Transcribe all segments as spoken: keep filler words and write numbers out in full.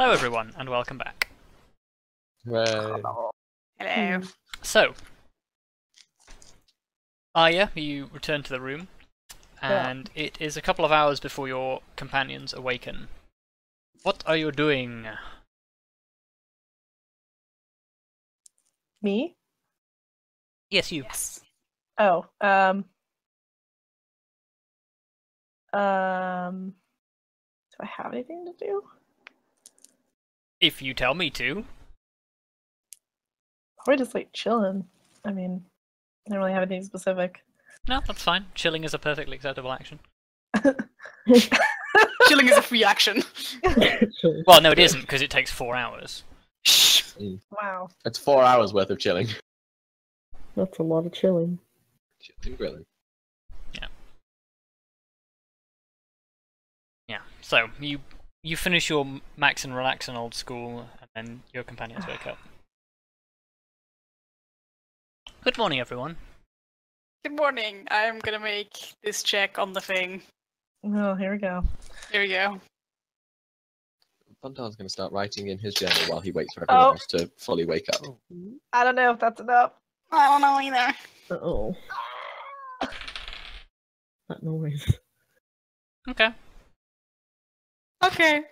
Hello everyone, and welcome back. Right. Hello. So, Arya, you return to the room, and yeah. It is a couple of hours before your companions awaken. What are you doing? Me? Yes, you. Yes. Oh, um... Um... Do I have anything to do? If you tell me to. Probably just like chilling. I mean, I don't really have anything specific. No, that's fine. Chilling is a perfectly acceptable action. Chilling is a free action. Well, no, it isn't, because it takes four hours. Wow. That's four hours worth of chilling. That's a lot of chilling. Chilling, grilling. Yeah. Yeah, so you. You finish your max and relax in old school, and then your companions wake up. Good morning, everyone. Good morning. I'm gonna make this check on the thing. Oh, here we go. Here we go. Vondal's gonna start writing in his journal while he waits for everyone oh. else to fully wake up. I don't know if that's enough. I don't know either. Uh-oh. That noise. Okay. Okay.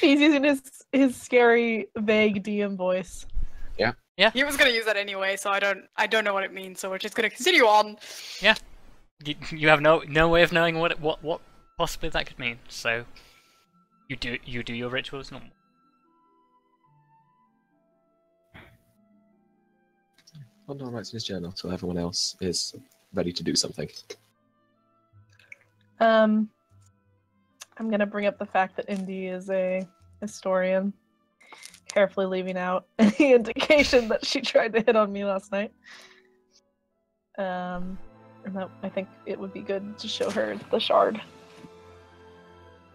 He's using his his scary, vague D M voice. Yeah. Yeah. He was gonna use that anyway, so I don't I don't know what it means. So we're just gonna continue on. Yeah. You, you have no no way of knowing what what what possibly that could mean. So you do you do your ritual as normal. Vondal writes in his journal till everyone else is ready to do something. Um. I'm gonna bring up the fact that Indy is a historian, carefully leaving out any indication that she tried to hit on me last night. Um, and that, I think it would be good to show her the shard.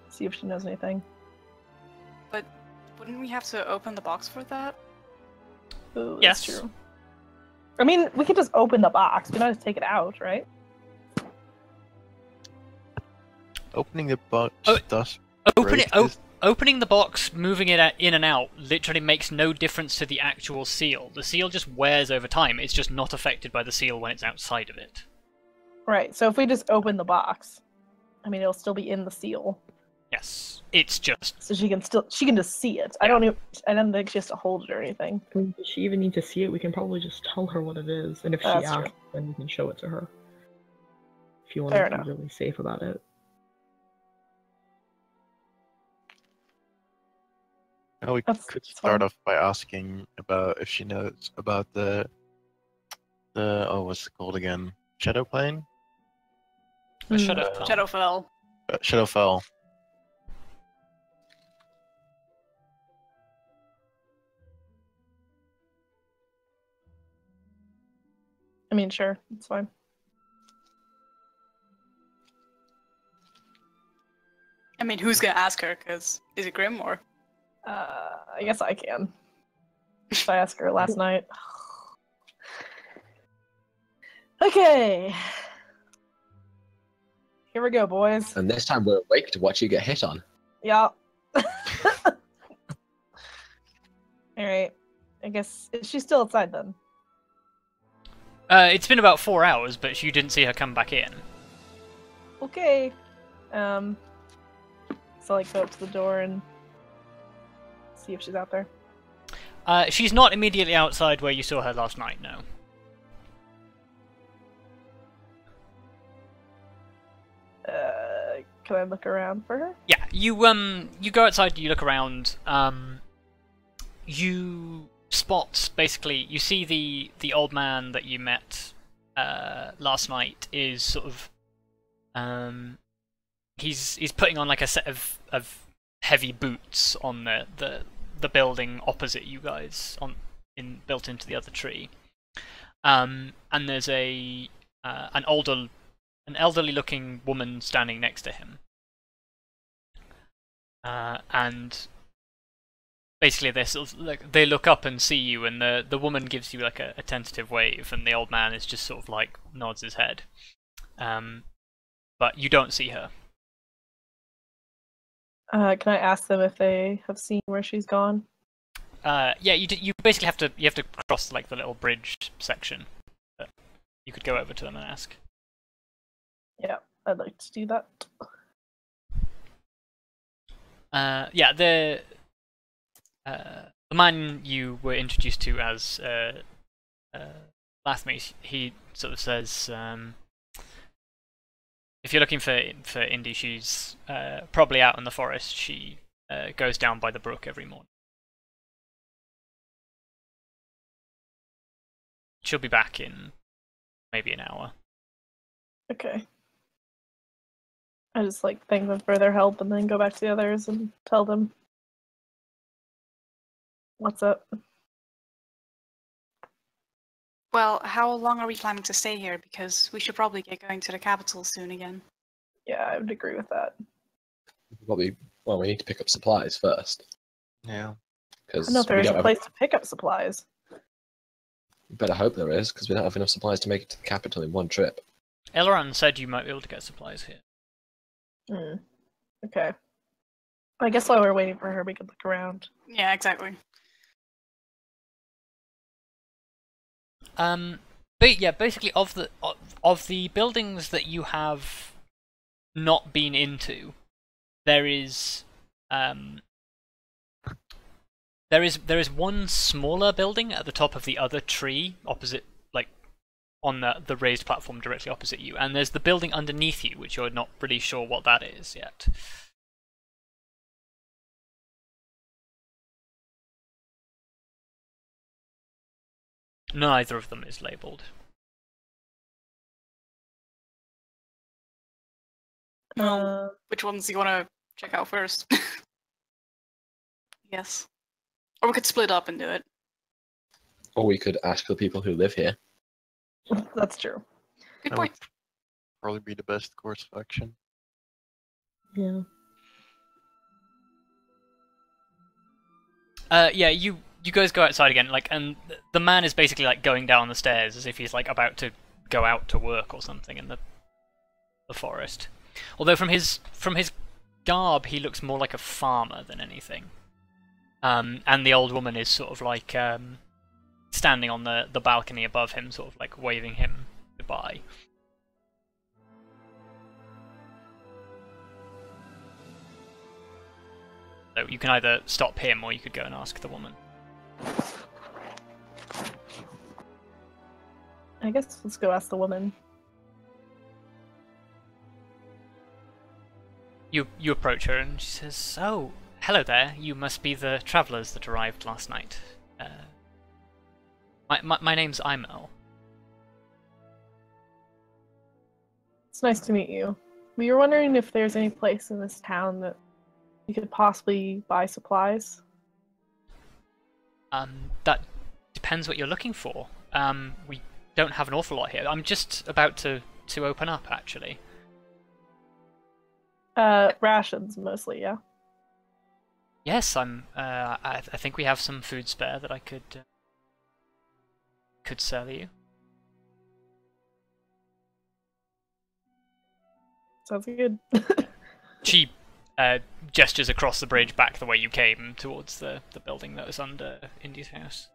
See if she knows anything. But wouldn't we have to open the box for that? Ooh, yes. That's true. I mean, we could just open the box. We don't have to take it out, right? Opening the box oh, does open it, op Opening the box, moving it in and out, literally makes no difference to the actual seal. The seal just wears over time. It's just not affected by the seal when it's outside of it. Right, so if we just open the box, I mean, it'll still be in the seal. Yes, it's just... So she can still, she can just see it. Yeah. I don't even, I don't think she has to hold it or anything. I mean, does she even need to see it? We can probably just tell her what it is, and if That's she asks, true. then we can show it to her. If you want Fair to enough. be really safe about it. We That's could start fun. off by asking about if she knows about the the oh what's it called again? Shadow plane? Mm. Shadow uh, Shadowfell. Uh, Shadowfell. I mean, sure, it's fine. I mean, who's gonna ask her? Cause is it Grim or? Uh, I guess I can. I asked her last night. Okay. Here we go, boys. And this time we're awake to watch you get hit on. Yeah. Alright. I guess, is she still outside then? Uh, it's been about four hours, but you didn't see her come back in. Okay. Um, so I like, go up to the door and see if she's out there. Uh, she's not immediately outside where you saw her last night, no. Uh, can I look around for her? Yeah, you um, you go outside, you look around, um, you spot, basically, you see the, the old man that you met uh, last night is sort of, um, he's, he's putting on like a set of, of heavy boots on the, the the building opposite you guys, on in built into the other tree, um, and there's a uh, an older, an elderly looking woman standing next to him, uh, and basically they sort of like, they look up and see you, and the the woman gives you like a, a tentative wave, and the old man is just sort of like nods his head, um, but you don't see her. Uh, can I ask them if they have seen where she's gone? Uh, yeah, you d you basically have to you have to cross like the little bridge section. But you could go over to them and ask. Yeah, I'd like to do that. Uh, yeah, the uh, the man you were introduced to as uh, uh, Lathme, he sort of says, um, if you're looking for for Indy, she's uh, probably out in the forest. She uh, goes down by the brook every morning. She'll be back in maybe an hour. Okay. I just like thank them for their help and then go back to the others and tell them what's up. Well, how long are we planning to stay here? Because we should probably get going to the capital soon again. Yeah, I would agree with that. Probably. Well, we need to pick up supplies first. Yeah. Because I don't know if there is a place to pick up supplies. Better hope there is, because we don't have enough supplies to make it to the capital in one trip. Elrond said you might be able to get supplies here. Hmm. Okay. I guess while we're waiting for her, we could look around. Yeah, exactly. Um. But yeah, basically, of the of, of the buildings that you have not been into, there is um. There is there is one smaller building at the top of the other tree opposite, like on the the raised platform directly opposite you, and there's the building underneath you, which you're not really sure what that is yet. Neither of them is labeled. Uh, which ones do you want to check out first? Yes. Or we could split up and do it. Or we could ask the people who live here. That's true. Good that point. Probably be the best course of action. Yeah. Uh, yeah, you you guys go outside again, like, and th the man is basically like going down the stairs as if he's like about to go out to work or something in the the forest. Although from his from his garb, he looks more like a farmer than anything. Um, and the old woman is sort of like um, standing on the, the balcony above him, sort of like waving him goodbye. So you can either stop him or you could go and ask the woman. I guess let's go ask the woman. You, you approach her and she says, "Oh, hello there, you must be the travellers that arrived last night. Uh, my, my, my name's Imel." "It's nice to meet you. We were wondering if there's any place in this town that you could possibly buy supplies." Um, that depends what you're looking for. Um, we don't have an awful lot here. I'm just about to, to open up, actually." Uh, rations, mostly, yeah. "Yes, I'm. Uh, I, th I think we have some food spare that I could uh, could sell you." "Sounds good." She uh, gestures across the bridge, back the way you came, towards the the building that was under Indy's house.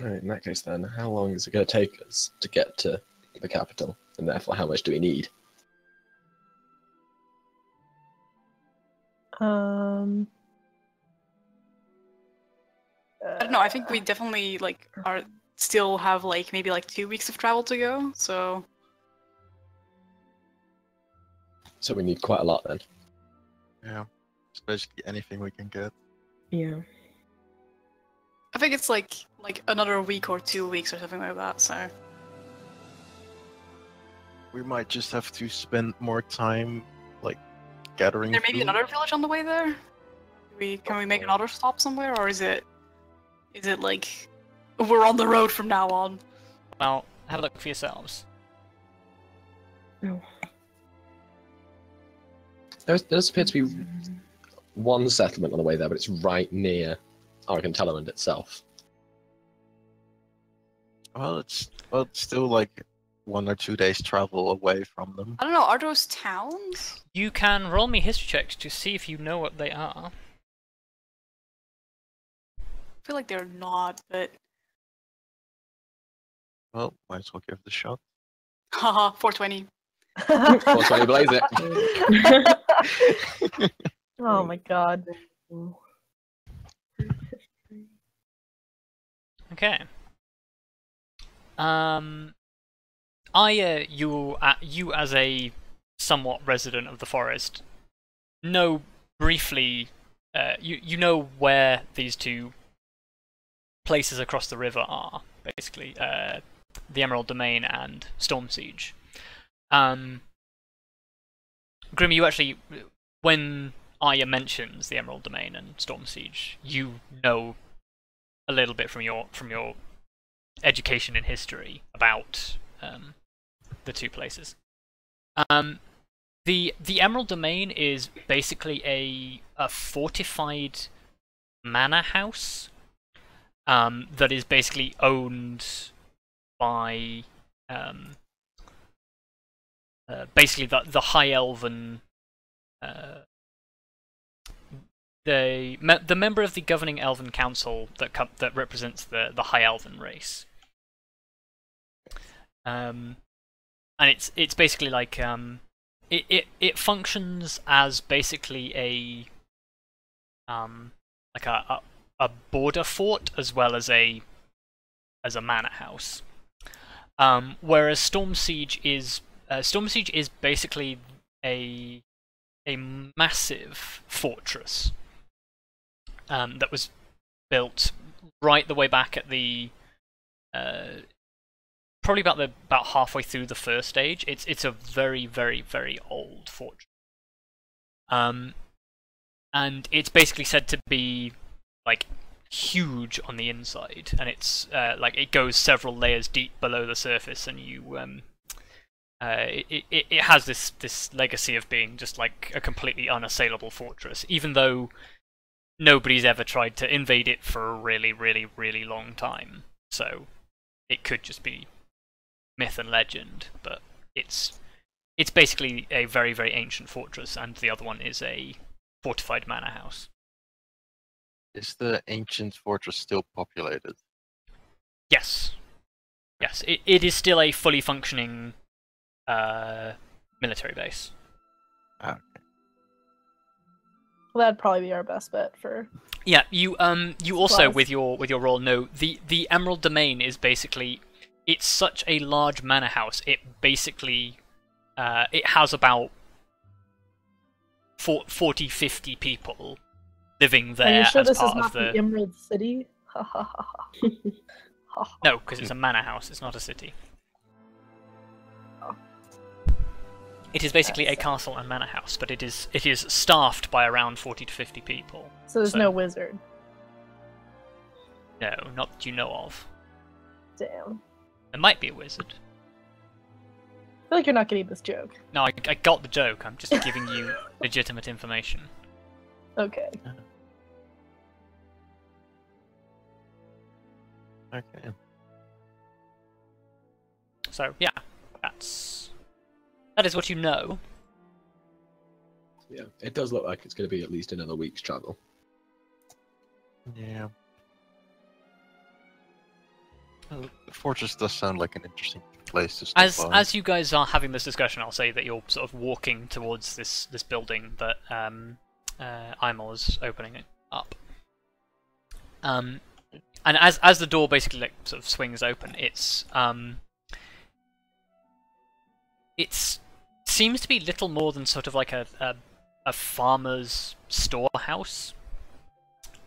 All right. In that case, then, how long is it going to take us to get to the capital, and therefore, how much do we need? Um, uh, I don't know. I think we definitely like are still have like maybe like two weeks of travel to go. So, so we need quite a lot then. Yeah, especially anything we can get. Yeah. I think it's like like another week or two weeks or something like that. So we might just have to spend more time. Gathering there may food. Be another village on the way there? We, can we make another stop somewhere, or is it... Is it like... we're on the road from now on? Well, have a look for yourselves. No. There does appear to be one settlement on the way there, but it's right near Aragantalland itself. Well, it's, well, it's still like one or two days travel away from them. I don't know, are those towns? You can roll me history checks to see if you know what they are. I feel like they're not, but... Well, might as well give it a shot. Haha, four twenty. four twenty, blaze it. Oh my god. Okay. Um... Arya, you, uh, you as a somewhat resident of the forest, know briefly, uh, you, you know where these two places across the river are, basically, uh, the Emerald Domain and Storm Siege. Um, Grim, you actually, when Arya mentions the Emerald Domain and Storm Siege, you know a little bit from your, from your education in history about um, the two places. Um, the the Emerald Domain is basically a a fortified manor house um, that is basically owned by um, uh, basically the the High Elven uh, the me the member of the governing Elven Council that com that represents the the High Elven race. Um, and it's it's basically like um, it it it functions as basically a um like a, a a border fort as well as a as a manor house. Um, whereas Storm Siege is uh, Storm Siege is basically a a massive fortress um, that was built right the way back at the. Uh, Probably about the about halfway through the first stage. It's it's a very very very old fortress, um, and it's basically said to be like huge on the inside, and it's uh, like it goes several layers deep below the surface, and you um, uh, it, it it has this this legacy of being just like a completely unassailable fortress, even though nobody's ever tried to invade it for a really really really long time. So it could just be myth and legend, but it's it's basically a very very ancient fortress, and the other one is a fortified manor house. Is the ancient fortress still populated? Yes, yes, it it is still a fully functioning uh, military base. Okay. Well, that'd probably be our best bet for. Yeah, you um you also plus. with your with your role know the the Emerald Domain is basically. It's such a large manor house. It basically, uh, it has about forty, fifty people living there. Are you sure as this part is not the... the Emerald City? No, because it's a manor house. It's not a city. It is basically a castle and manor house, but it is it is staffed by around forty to fifty people. So there's so... no wizard. No, not that you know of. Damn. There might be a wizard. I feel like you're not getting this joke. No, I, I got the joke. I'm just giving you legitimate information. Okay. Okay. So yeah, that's that is what you know. Yeah, it does look like it's going to be at least another week's travel. Yeah. The fortress does sound like an interesting place to stop by. As you guys are having this discussion, I'll say that you're sort of walking towards this this building that um, uh, Imel is opening it up. Um, and as as the door basically like sort of swings open, it's um, it's seems to be little more than sort of like a a, a farmer's storehouse.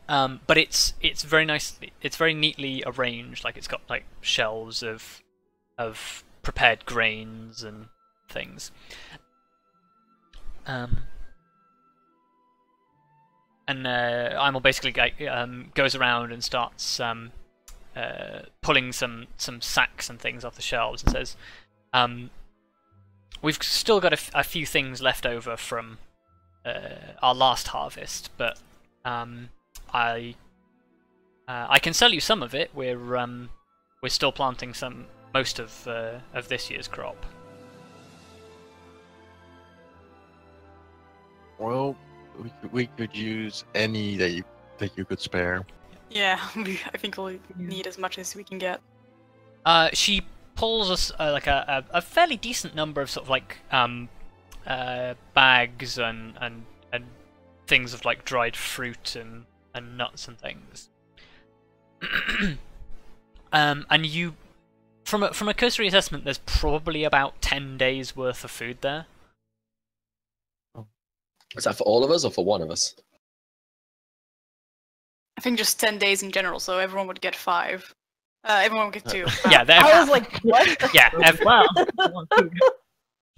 Um, but it's it's very nice. It's very neatly arranged. Like it's got like shelves of of prepared grains and things. Um, and uh, Imel basically um, goes around and starts um, uh, pulling some some sacks and things off the shelves and says, um, "We've still got a, f a few things left over from uh, our last harvest, but." Um, I uh, I can sell you some of it. We're um we're still planting some most of uh, of this year's crop. Well, we could, we could use any that you that you could spare. Yeah, I think we'll need as much as we can get. Uh, she pulls us uh, like a, a a fairly decent number of sort of like um uh bags and and and things of like dried fruit and and nuts and things. um, and you, from a, from a cursory assessment, there's probably about ten days worth of food there. Is that for all of us or for one of us? I think just ten days in general, so everyone would get five. Uh, everyone would get two. Wow. Yeah, there, I was like, what? Yeah, wow.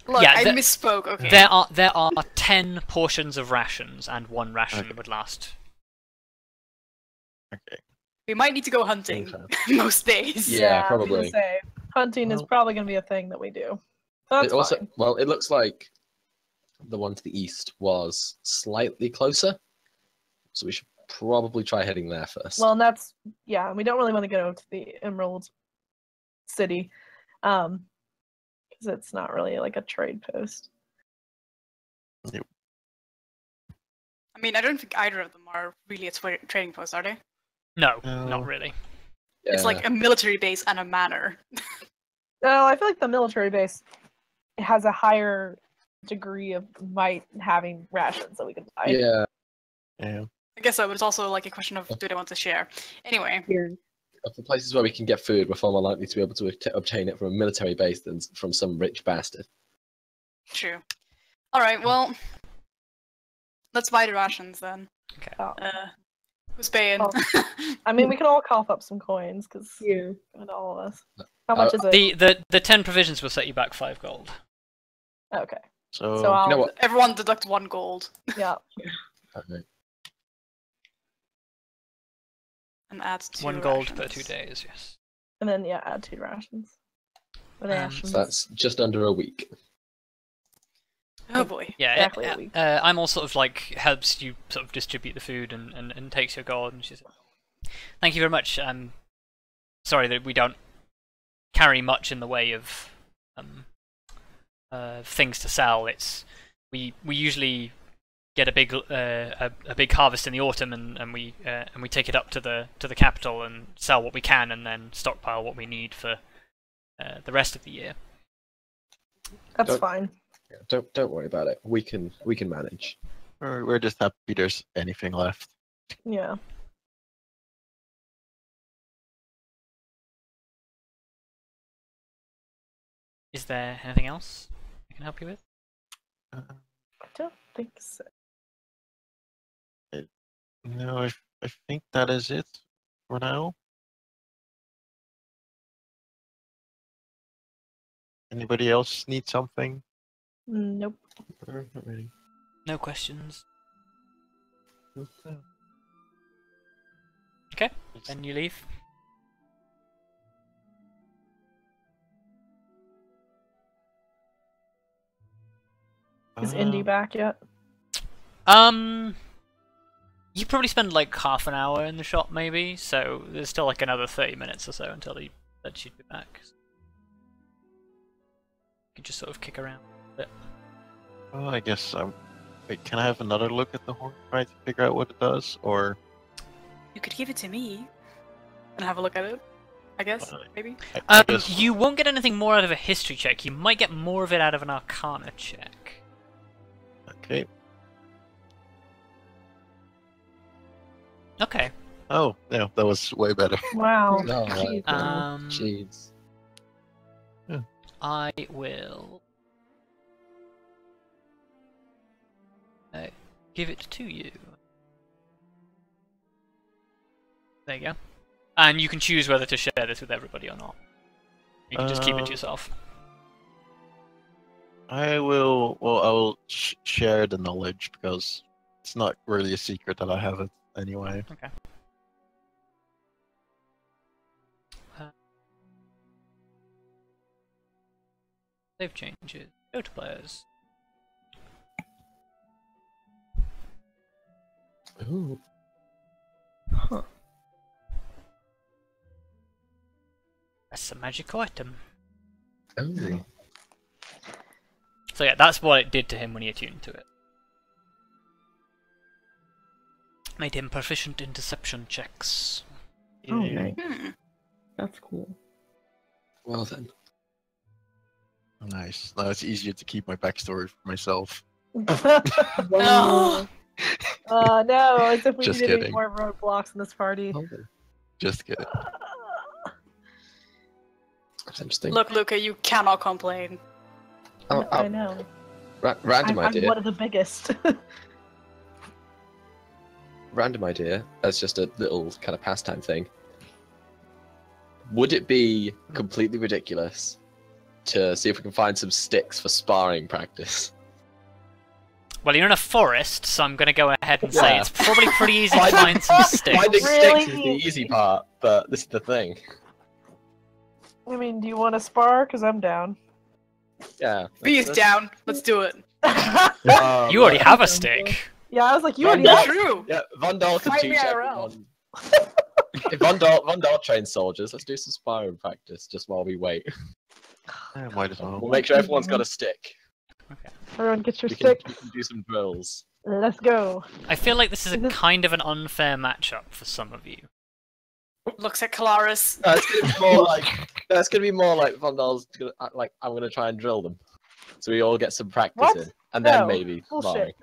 Look, yeah, I there, misspoke. Okay. There are there are ten portions of rations, and one ration okay. would last. Okay. We might need to go hunting most days. Yeah, yeah probably. Say, hunting well, is probably going to be a thing that we do. So that's it also, fine. Well, it looks like the one to the east was slightly closer, so we should probably try heading there first. Well, and that's, yeah, we don't really want to go to the Emerald City, um, because it's not really like a trade post. Yep. I mean, I don't think either of them are really a tra trading post, are they? No, um, not really. Yeah. It's like a military base and a manor. Well, I feel like the military base has a higher degree of might having rations that we can buy. Yeah. Yeah. I guess so, but it's also like a question of do they want to share. Anyway. Of the places where we can get food, we're far more likely to be able to obtain it from a military base than from some rich bastard. True. Alright, well, let's buy the rations then. Okay. Oh. Uh, who's paying? Oh. I mean, we can all cough up some coins, because you and all of us. How much uh, is it? The, the, the ten provisions will set you back five gold. Okay. So, so you know what? Everyone deduct one gold. Yeah. Okay. And add two one rations. Gold per two days, yes. And then, yeah, add two rations. Um, rations. So that's just under a week. Oh boy. Yeah, exactly it, a week. Uh, Imel sort of like helps you sort of distribute the food and, and, and takes your gold, and she says, "Thank you very much. Um, sorry that we don't carry much in the way of um uh things to sell. It's we we usually." Get a big uh, a, a big harvest in the autumn, and and we uh, and we take it up to the to the capital and sell what we can, and then stockpile what we need for uh, the rest of the year." That's don't, fine. Yeah, don't don't worry about it. We can we can manage. We're we're just happy there's anything left. Yeah. Is there anything else I can help you with? Uh, I don't think so. No, I, I think that is it for now. Anybody else need something? Nope. Or not really. No questions. Okay. Okay, then you leave. Is uh... Indy back yet? Um... You probably spend like half an hour in the shop, maybe, so there's still like another thirty minutes or so until he said she'd be back. So you can just sort of kick around a bit. Well, I guess um, wait, can I have another look at the horn, try to figure out what it does, or? You could give it to me and have a look at it, I guess, uh, maybe? I, I um, guess... You won't get anything more out of a history check. You might get more of it out of an arcana check. Okay. Okay. Oh, yeah, that was way better. Wow. No, jeez. Um, jeez. Yeah. I will uh, give it to you. There you go. And you can choose whether to share this with everybody or not. You can just uh, keep it to yourself. I will. Well, I will sh share the knowledge because it's not really a secret that I have it. Anyway. Okay. Uh, save changes. Go to players. Ooh. Huh. That's a magic item. Oh. So yeah, that's what it did to him when he attuned to it. Made him proficient in deception checks. Oh, yeah. Nice. That's cool. Well then. Nice. Now it's easier to keep my backstory for myself. No. Oh no, as if we just needed any more roadblocks in this party. Just kidding. Look, Luca, you cannot complain. Oh, no, oh. I know. Ra random I'm, idea. I'm one of the biggest. Random idea, as just a little kind of pastime thing. Would it be completely ridiculous to see if we can find some sticks for sparring practice? Well, you're in a forest, so I'm going to go ahead and yeah. say it's probably pretty easy to find some sticks. Finding really sticks is the easy part, but this is the thing. I mean, do you want to spar? Because I'm down. Yeah. B is down. Let's do it. um, you already have a stick. Yeah, I was like, you already have. True. Yeah, Vondal can teach everyone. If Vondal, Vondal trains soldiers, let's do some sparring practice just while we wait. Yeah, might as well. We'll make sure everyone's got a stick. Okay. Everyone gets your we stick. Can, we can do some drills. Let's go. I feel like this is a kind of an unfair matchup for some of you. Looks at Kelariis. That's uh, gonna be more like. That's gonna be more like Vondal's gonna act like I'm gonna try and drill them, so we all get some practice what? in, and no. then maybe. Bullshit.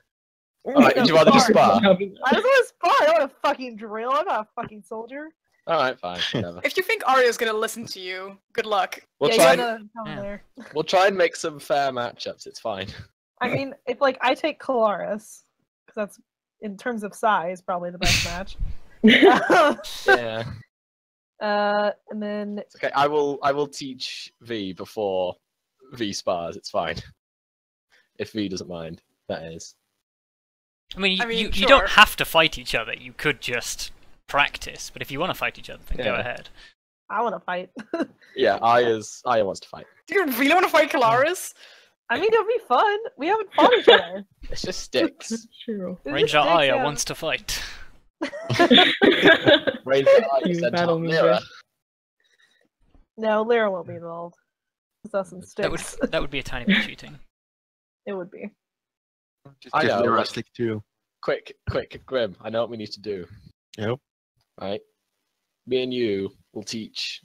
All right, would you rather just spar? I just want to spar. I don't want to fucking drill. I'm not a fucking soldier. All right, fine. Whatever. If you think Arya's gonna listen to you, good luck. We'll yeah, try. And, yeah. there. We'll try and make some fair matchups. It's fine. I mean, if like I take Kelariis, because that's in terms of size probably the best match. Yeah. Uh, and then it's okay, I will I will teach V before V spars. It's fine. If V doesn't mind, that is. I mean, you, I mean, you, sure. you don't have to fight each other. You could just practice. But if you want to fight each other, then yeah. go ahead. I want to fight. Yeah, Aya's, Aya wants to fight. Do you really want to fight Kelariis? I mean, it'll be fun. We haven't fought each other. It's just sticks. It's true. Ranger just Aya out. wants to fight. Raise the eye, you said battle Lyra. No, Lyra won't be involved. That's some sticks. That would, that would be a tiny bit cheating. It would be. Just give Lyra a stick too. Quick, quick, Grim, I know what we need to do. Yep. Right. Me and you will teach,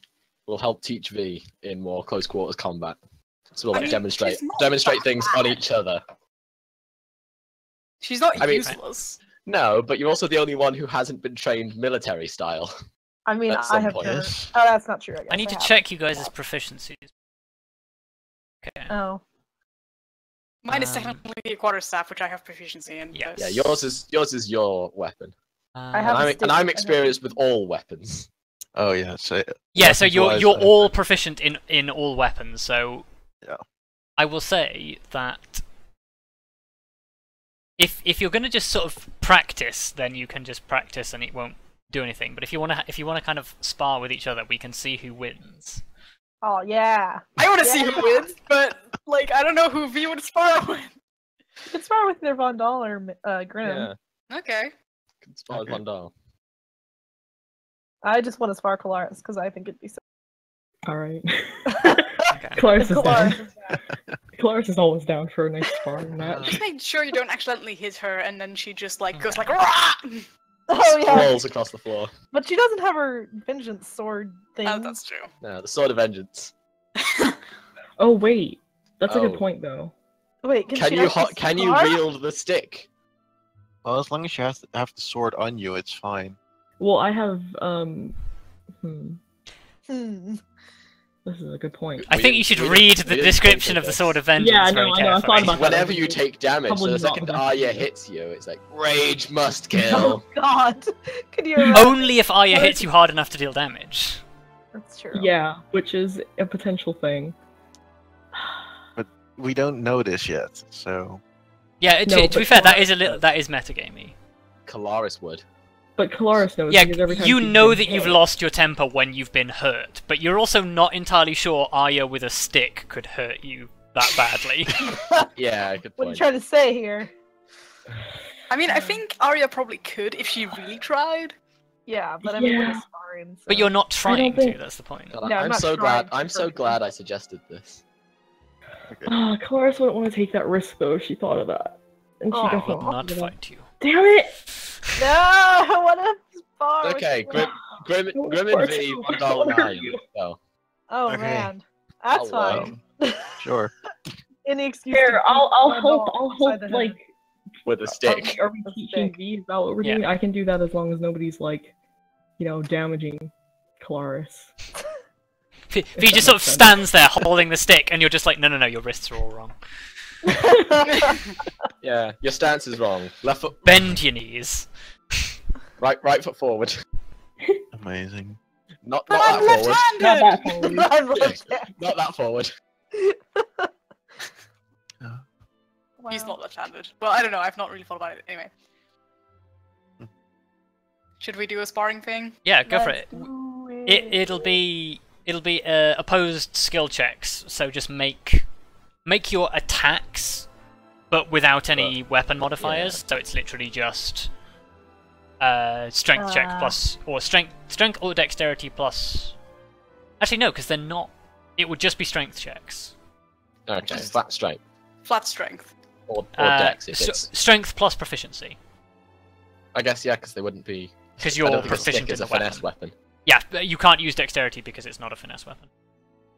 will help teach V in more close quarters combat. So we'll like, mean, demonstrate demonstrate things bad. on each other. She's not I useless. Mean, No, but you're also the only one who hasn't been trained military style. I mean, I have. Never... Oh, that's not true. I, guess. I need I to have. check you guys' yeah. proficiencies. Okay. Oh. Mine is um... technically a quarterstaff, which I have proficiency in. Yes. Yeah, yours is yours is your weapon. Uh... I have and, I'm, and I'm experienced with all weapons. Oh yeah. So yeah, so you're you're all proficient in in all weapons. So yeah. I will say that. If if you're going to just sort of practice, then you can just practice and it won't do anything. But if you want to if you want to kind of spar with each other, we can see who wins. Oh yeah, I want to yeah. see who wins, but like I don't know who V would spar with. You could spar with their Vondal or uh, Grim. Yeah. Okay. You can spar okay. with Vondal. I just want to spar Kelariis because I think it'd be so. All right. Okay. Kelariis is down. Kelariis is always down for a nice sparring match. Just make sure you don't accidentally hit her, and then she just like goes like rah! Oh yeah. Rolls across the floor. But she doesn't have her vengeance sword thing. Oh, that's true. No, the sword of vengeance. Oh wait, that's oh. a good point though. Wait, can, can you can you wield the stick? Well, as long as you have, to have the sword on you, it's fine. Well, I have um. Hmm. Hmm. This is a good point. I we think you should read the description of the Sword of Vengeance. Yeah, no, I know, I thought about Whenever that. you take damage, so the second Arya hits you, it's like, rage must kill. Oh god! Could you Only if Arya hits you hard enough to deal damage. That's true. Yeah, which is a potential thing. But we don't know this yet, so... Yeah, it, no, it, to be fair, that is a little, that is metagamey. Kelariis would. But Kelariis knows. Yeah, every time you know that you've lost your temper when you've been hurt, but you're also not entirely sure Arya with a stick could hurt you that badly. Yeah, good point. What are you trying to say here? I mean, I think Arya probably could if she really tried. Yeah, but I mean, yeah. we're sparring. So. But you're not trying think... to. That's the point. God, no, I'm, I'm so glad. I'm so glad I suggested this. Okay. Ah, oh, Kelariis wouldn't want to take that risk though if she thought of that. And she oh, I will not fight you. Damn it! No! What a spar! Okay, Grim, Grim, Grim and V, one dollar. Oh, oh okay. Man. That's I'll fine. Sure. Any excuse. Here, I'll, I'll hope, I'll hope, like... With a stick. Are we, are we teaching V about what we're doing? I can do that as long as nobody's, like, you know, damaging Kelariis. V, v just sort of sense. stands there holding the stick, and you're just like, no, no, no, your wrists are all wrong. Yeah, your stance is wrong. Left foot. Bend your knees. Right, right foot forward. Amazing. Not, not that forward. Not that forward. Not that forward. Wow. He's not left-handed. Well, I don't know. I've not really thought about it. Anyway, should we do a sparring thing? Yeah, go Let's for it. it. It it'll be it'll be uh, opposed skill checks. So just make. Make your attacks, but without any but, weapon modifiers. Yeah. So it's literally just uh, strength uh. check plus, or strength, strength or dexterity plus. Actually, no, because they're not. It would just be strength checks. Okay, just flat strength. Flat strength. Or, or uh, dex. If it's... Strength plus proficiency. I guess yeah, because they wouldn't be. Because you're proficient in the weapon. Finesse weapon. Yeah, you can't use dexterity because it's not a finesse weapon.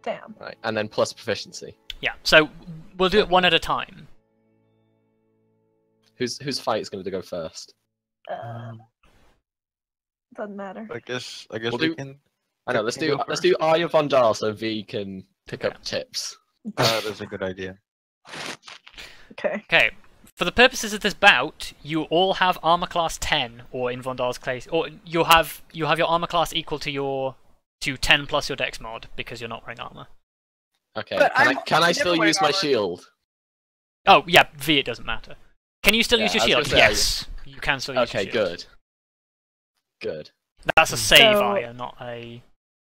Damn. Right, and then plus proficiency. Yeah, so we'll do it one at a time. Who's whose fight is going to go first? Uh, doesn't matter. I guess I guess we'll we do, can. I know. Let's do let's first. do Arya Vondal so V can pick yeah. up tips. Uh, that's a good idea. Okay. Okay. For the purposes of this bout, you all have armor class ten, or in Vondal's case, or you have you have your armor class equal to your to ten plus your dex mod because you're not wearing armor. Okay, but can I'm, I, can I still use armor. my shield? Oh, yeah, V, it doesn't matter. Can you still yeah, use your shield? Say, yes, you can still use okay, your shield. Okay, good. Good. That's a save, so... Arya, not a...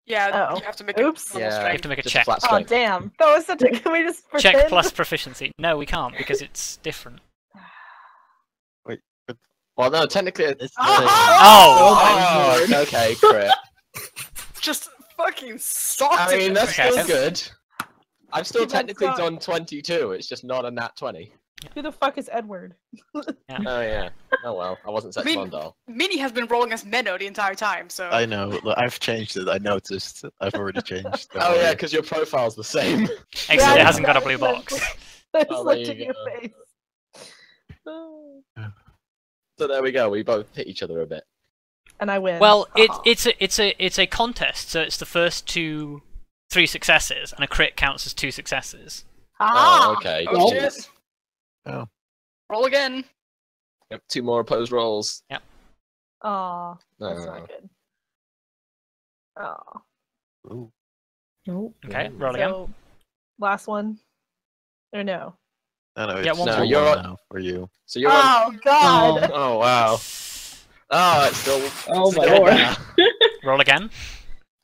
Yeah, oh. you have to make a, Oops. Yeah, you have to make a check. A oh, damn. That was such a... Can we just pretend? Check plus proficiency. No, we can't, because it's different. Wait, but... Well, no, technically it's... Oh! Oh, oh okay, crit. Just fucking socked it. I mean, that's okay. still good. I've still Keep technically done twenty-two, it's just not a nat twenty. Who the fuck is Edward? Yeah. Oh yeah. Oh well, I wasn't such Vondal. Minnie has been rolling as Menno the entire time, so... I know, look, I've changed it, I noticed. I've already changed. Oh yeah, because your profile's the same. Except yeah, it hasn't got a blue box. That's oh, looked in your face. So there we go, we both hit each other a bit. And I win. Well, oh. it, it's, a, it's, a, it's a contest, so it's the first two... Three successes, and a crit counts as two successes. Ah! Oh, okay. Oh, shit. Oh. Roll again. Yep, two more opposed rolls. Yep. Aw, that's uh. not good. Aw. Ooh. Nope. Okay, Ooh. roll again. So, last one? Or no? No, no, it's yeah, one no, you're one on... now for you. So you're oh, on... God! Oh, oh, wow. Oh, it's still... Oh, it's my Lord. Roll again.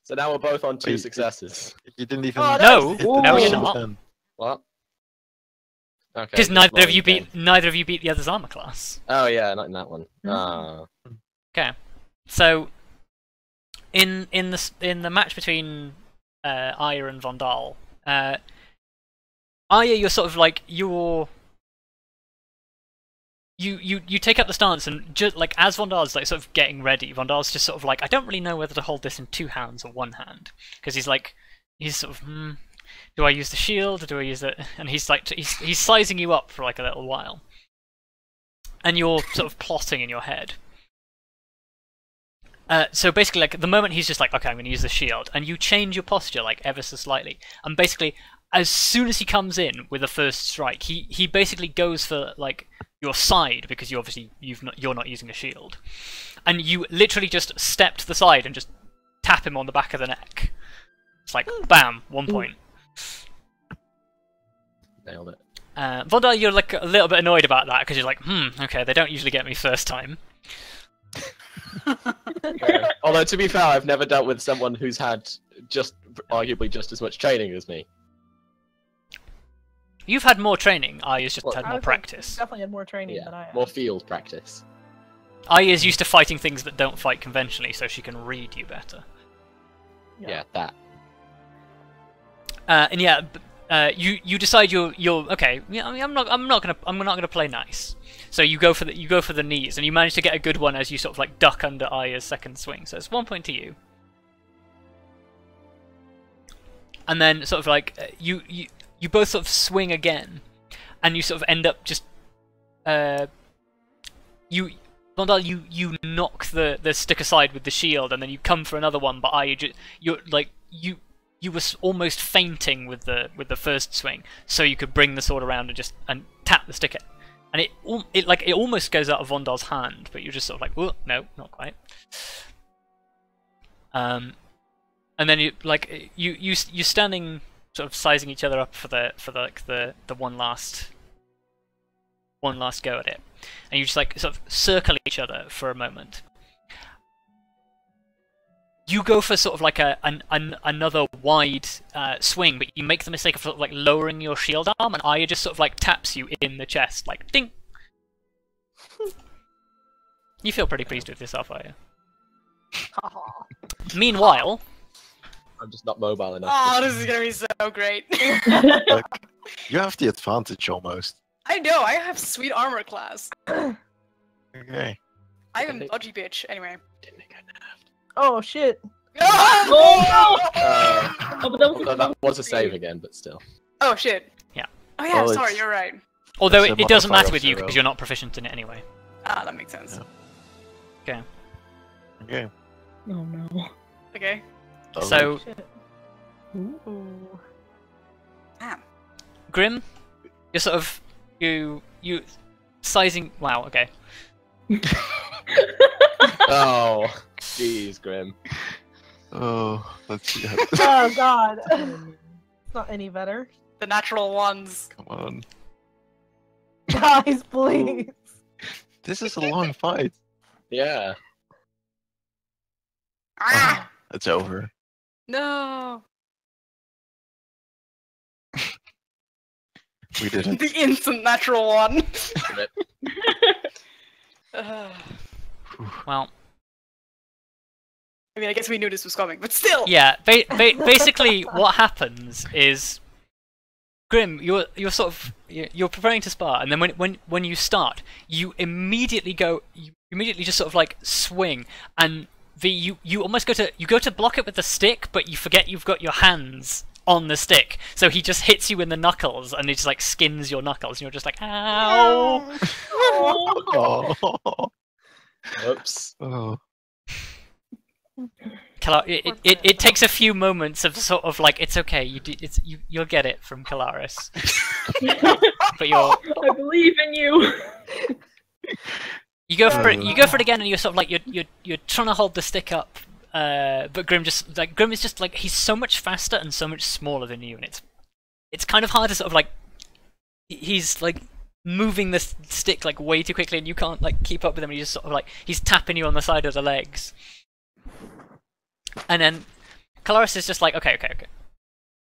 So now we're both on two Wait, successes. You didn't even oh, no, no, no you're not. What? Okay. Because neither of you again. beat neither of you beat the other's armor class. Oh yeah, not in that one. Mm-hmm. Oh. Okay. So in in the in the match between uh, Arya and Vondal, uh, Arya, you're sort of like you're You, you you take up the stance and just like as Vondal's like sort of getting ready, Vondal's just sort of like I don't really know whether to hold this in two hands or one hand because he's like he's sort of hmm, do I use the shield or do I use it? And he's like he's he's sizing you up for like a little while, and you're sort of plotting in your head. Uh, so basically, like the moment he's just like okay, I'm going to use the shield, and you change your posture like ever so slightly, and basically as soon as he comes in with the first strike, he he basically goes for like. your side because you obviously you've not, you're not using a shield, and you literally just step to the side and just tap him on the back of the neck. It's like bam, one point. Nailed it. Uh, Vondal, you're like a little bit annoyed about that because you're like, hmm, okay, they don't usually get me first time. Yeah. Although to be fair, I've never dealt with someone who's had just arguably just as much training as me. You've had more training, Arya's just well, had more practice. Definitely had more training yeah, than I have. More field practice. Arya's used to fighting things that don't fight conventionally, so she can read you better. Yeah, yeah that. Uh, and yeah, uh, you you decide you're you're okay. Yeah, I mean, I'm not I'm not gonna I'm not gonna play nice. So you go for the you go for the knees, and you manage to get a good one as you sort of like duck under Aya's second swing. So it's one point to you. And then sort of like you you you both sort of swing again, and you sort of end up just uh you. Vondal, you, you knock the, the stick aside with the shield, and then you come for another one. But I, you, you're like you you were almost fainting with the with the first swing, so you could bring the sword around and just and tap the stick at, and it it like it almost goes out of Vondal's hand, but you're just sort of like, oh no, not quite. Um, and then you like you you you're standing sort of sizing each other up for the for the, like the the one last one last go at it. And you just like sort of circle each other for a moment. You go for sort of like a an, an another wide uh, swing, but you make the mistake of, sort of like lowering your shield arm, and Arya just sort of like taps you in the chest, like ding. You feel pretty pleased with yourself, Arya. Meanwhile, I'm just not mobile enough. Oh, this is gonna be so great. Like, you have the advantage almost. I know, I have sweet armor class. Okay. I'm an dodgy bitch, anyway. Didn't think I'd have. Oh, shit. Oh! Uh, oh, but that was, well, that was a save again, but still. Oh, shit. Yeah. Oh, yeah, well, sorry, it's... you're right. Although it, it doesn't matter with you because you're not proficient in it anyway. Ah, that makes sense. Yeah. Okay. Okay. Oh, no. Okay. Oh, so. Shit. Ooh. Damn. Grim, you're sort of. You you sizing wow, okay. Oh jeez, Grim. Oh that's yeah. Oh god. It's not any better. The natural ones. Come on. Guys, please. This is a long fight. Yeah. Ah! Oh, it's over. No. We did it. The instant natural one. uh, well, I mean, I guess we knew this was coming, but still. Yeah. Ba ba basically, what happens is, Grim, you're you're sort of you're preparing to spar, and then when when when you start, you immediately go, you immediately just sort of like swing, and the you you almost go to you go to block it with the stick, but you forget you've got your hands on the stick, so he just hits you in the knuckles, and he just like skins your knuckles, and you're just like, ow! Oh. Oh. Oops. Oh. It, it, it, it takes a few moments of sort of like, it's okay, you do, it's you, you'll get it from Kelariis. But you're. I believe in you. You go for it. You go for it again, and you're sort of like you're you're you're trying to hold the stick up. Uh, but Grim just like Grim is just like he's so much faster and so much smaller than you, and it's it's kind of hard to sort of like he's like moving the stick like way too quickly, and you can't like keep up with him. And he's just sort of like he's tapping you on the side of the legs, and then Kelariis is just like okay, okay, okay.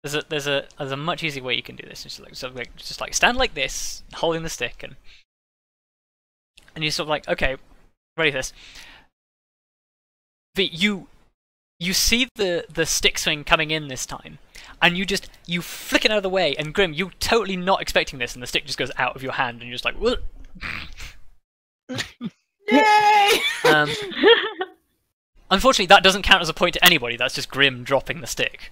There's a there's a there's a much easier way you can do this. Just like, sort of like just like stand like this, holding the stick, and and you're sort of like okay, ready for this. But you. You see the the stick swing coming in this time, and you just you flick it out of the way. And Grim, you're totally not expecting this, and the stick just goes out of your hand, and you're just like, "Yay!" Um, unfortunately, that doesn't count as a point to anybody. That's just Grim dropping the stick.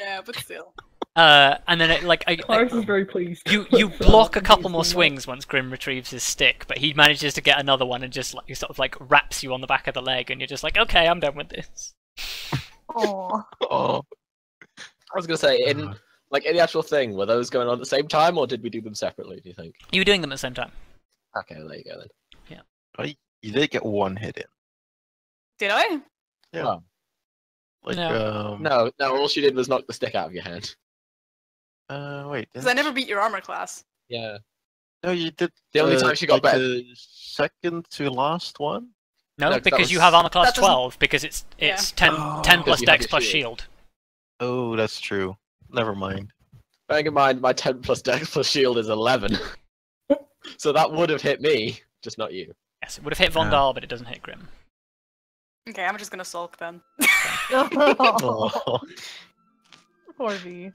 Yeah, but still. Uh, and then it like I, I, is very pleased. You you block a couple more swings once Grim retrieves his stick, but he manages to get another one and just like sort of like wraps you on the back of the leg, and you're just like, okay, I'm done with this. Oh. Oh. I was gonna say in like in the actual thing, were those going on at the same time, or did we do them separately? Do you think? You were doing them at the same time. Okay, well, there you go then. Yeah. Well, you, you did get one hit in. Did I? Yeah. Oh. Like, no. Um... no, no. All she did was knock the stick out of your hand. Uh, wait. Because I never beat your armor class. Yeah. No, you did. The only uh, time she got like better. The second to last one? No, no because was... you have armor class twelve, because it's it's yeah. ten, oh, ten plus dex plus shield. shield. Oh, that's true. Never mind. Bearing in mind, my ten plus dex plus shield is eleven. So that would have hit me, just not you. Yes, it would have hit Vondal, no. But it doesn't hit Grim. Okay, I'm just gonna sulk then. Oh. Poor V.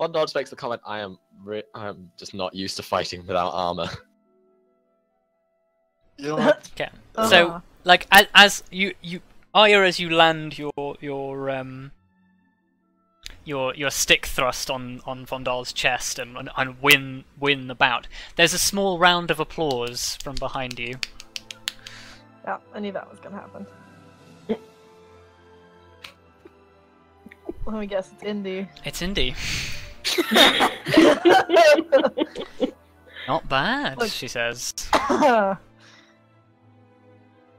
Vondal makes the comment, I am re I'm just not used to fighting without armor. Okay. Uh-huh. So, like, as, as you, you, Arya, as you land your, your, um, your, your stick thrust on, on Vondal's chest and, and, and win, win the bout, there's a small round of applause from behind you. Yeah, I knew that was gonna happen. Let me guess, it's Indy. It's Indy. Not bad, look, she says.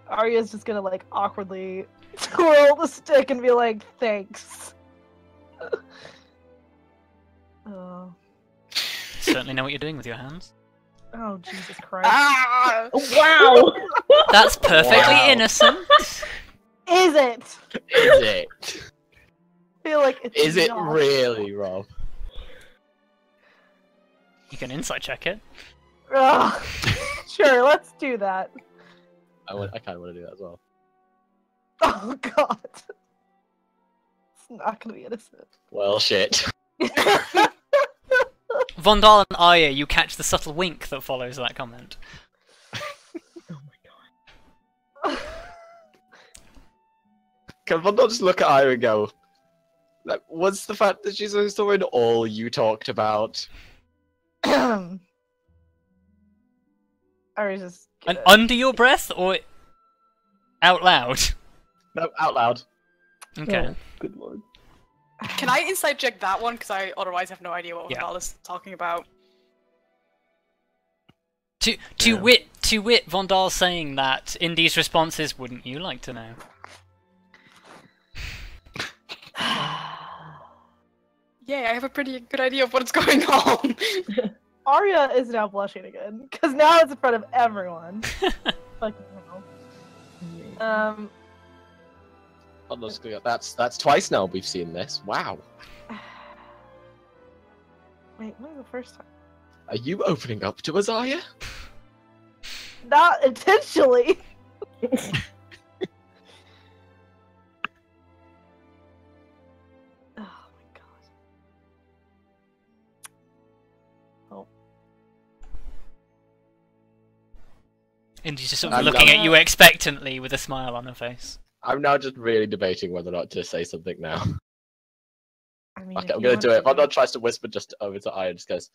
Arya's just gonna, like, awkwardly twirl the stick and be like, thanks. Oh. Certainly know what you're doing with your hands. Oh, Jesus Christ. Ah, wow! That's perfectly wow. innocent. Is it? Is it? I feel like it's Is not. it really, Rob? You can insight check it. Oh, sure, let's do that. I, I kind of want to do that as well. Oh god. It's not going to be innocent. Well, shit. Vondal and Arya, you catch the subtle wink that follows that comment. Oh my god. Can Vondal just look at Arya and go, like, what's the fact that she's a historian all you talked about? Arya's just... And under your breath, or out loud? No, out loud. Okay. Oh, good lord. Can I inside check that one? Because I otherwise have no idea what yeah. Vondal is talking about. To to yeah. wit, to wit, Vondal saying that Indy's response is, "Wouldn't you like to know?" Yay! I have a pretty good idea of what's going on. Arya is now blushing again, because now it's in front of everyone. Fucking hell. Um. That's that's twice now we've seen this. Wow. Wait, when was the first time? Are you opening up to us, Arya? Not intentionally. And she's just sort of I'm looking not... at you expectantly with a smile on her face. I'm now just really debating whether or not to say something now. I mean, okay, I'm gonna do it. Vondal tries to whisper just over to Arya and just goes,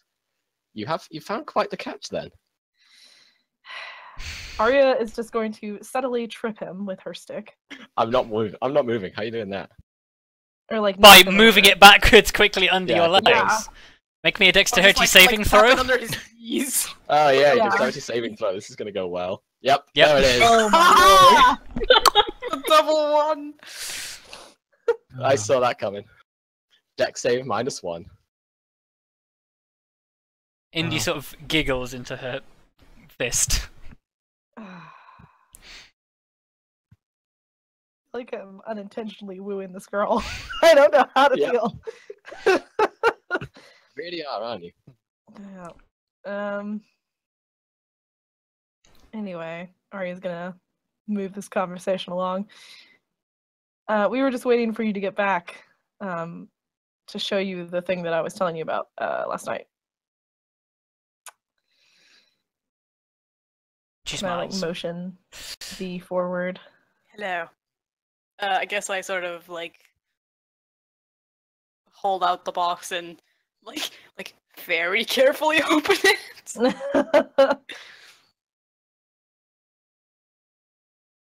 You have you found quite the catch then. Arya is just going to subtly trip him with her stick. I'm not moving I'm not moving. How are you doing that? Or like by moving over. It backwards quickly under yeah, your legs. Yeah. Make me a dexterity like, saving like, throw. Oh yeah, yeah, dexterity saving throw. This is gonna go well. Yep, yep. There it is. Oh my god. The double one. I saw that coming. Dex save minus one. Indy oh. sort of giggles into her fist. Like I'm unintentionally wooing this girl. I don't know how to yep. feel. Really are, aren't you? Yeah. Um. Anyway, Arya's gonna move this conversation along. Uh, we were just waiting for you to get back, um, to show you the thing that I was telling you about uh, last night. She smiles. I, like, motion the forward. Hello. Uh, I guess I sort of like hold out the box and. Like, like, very carefully open it.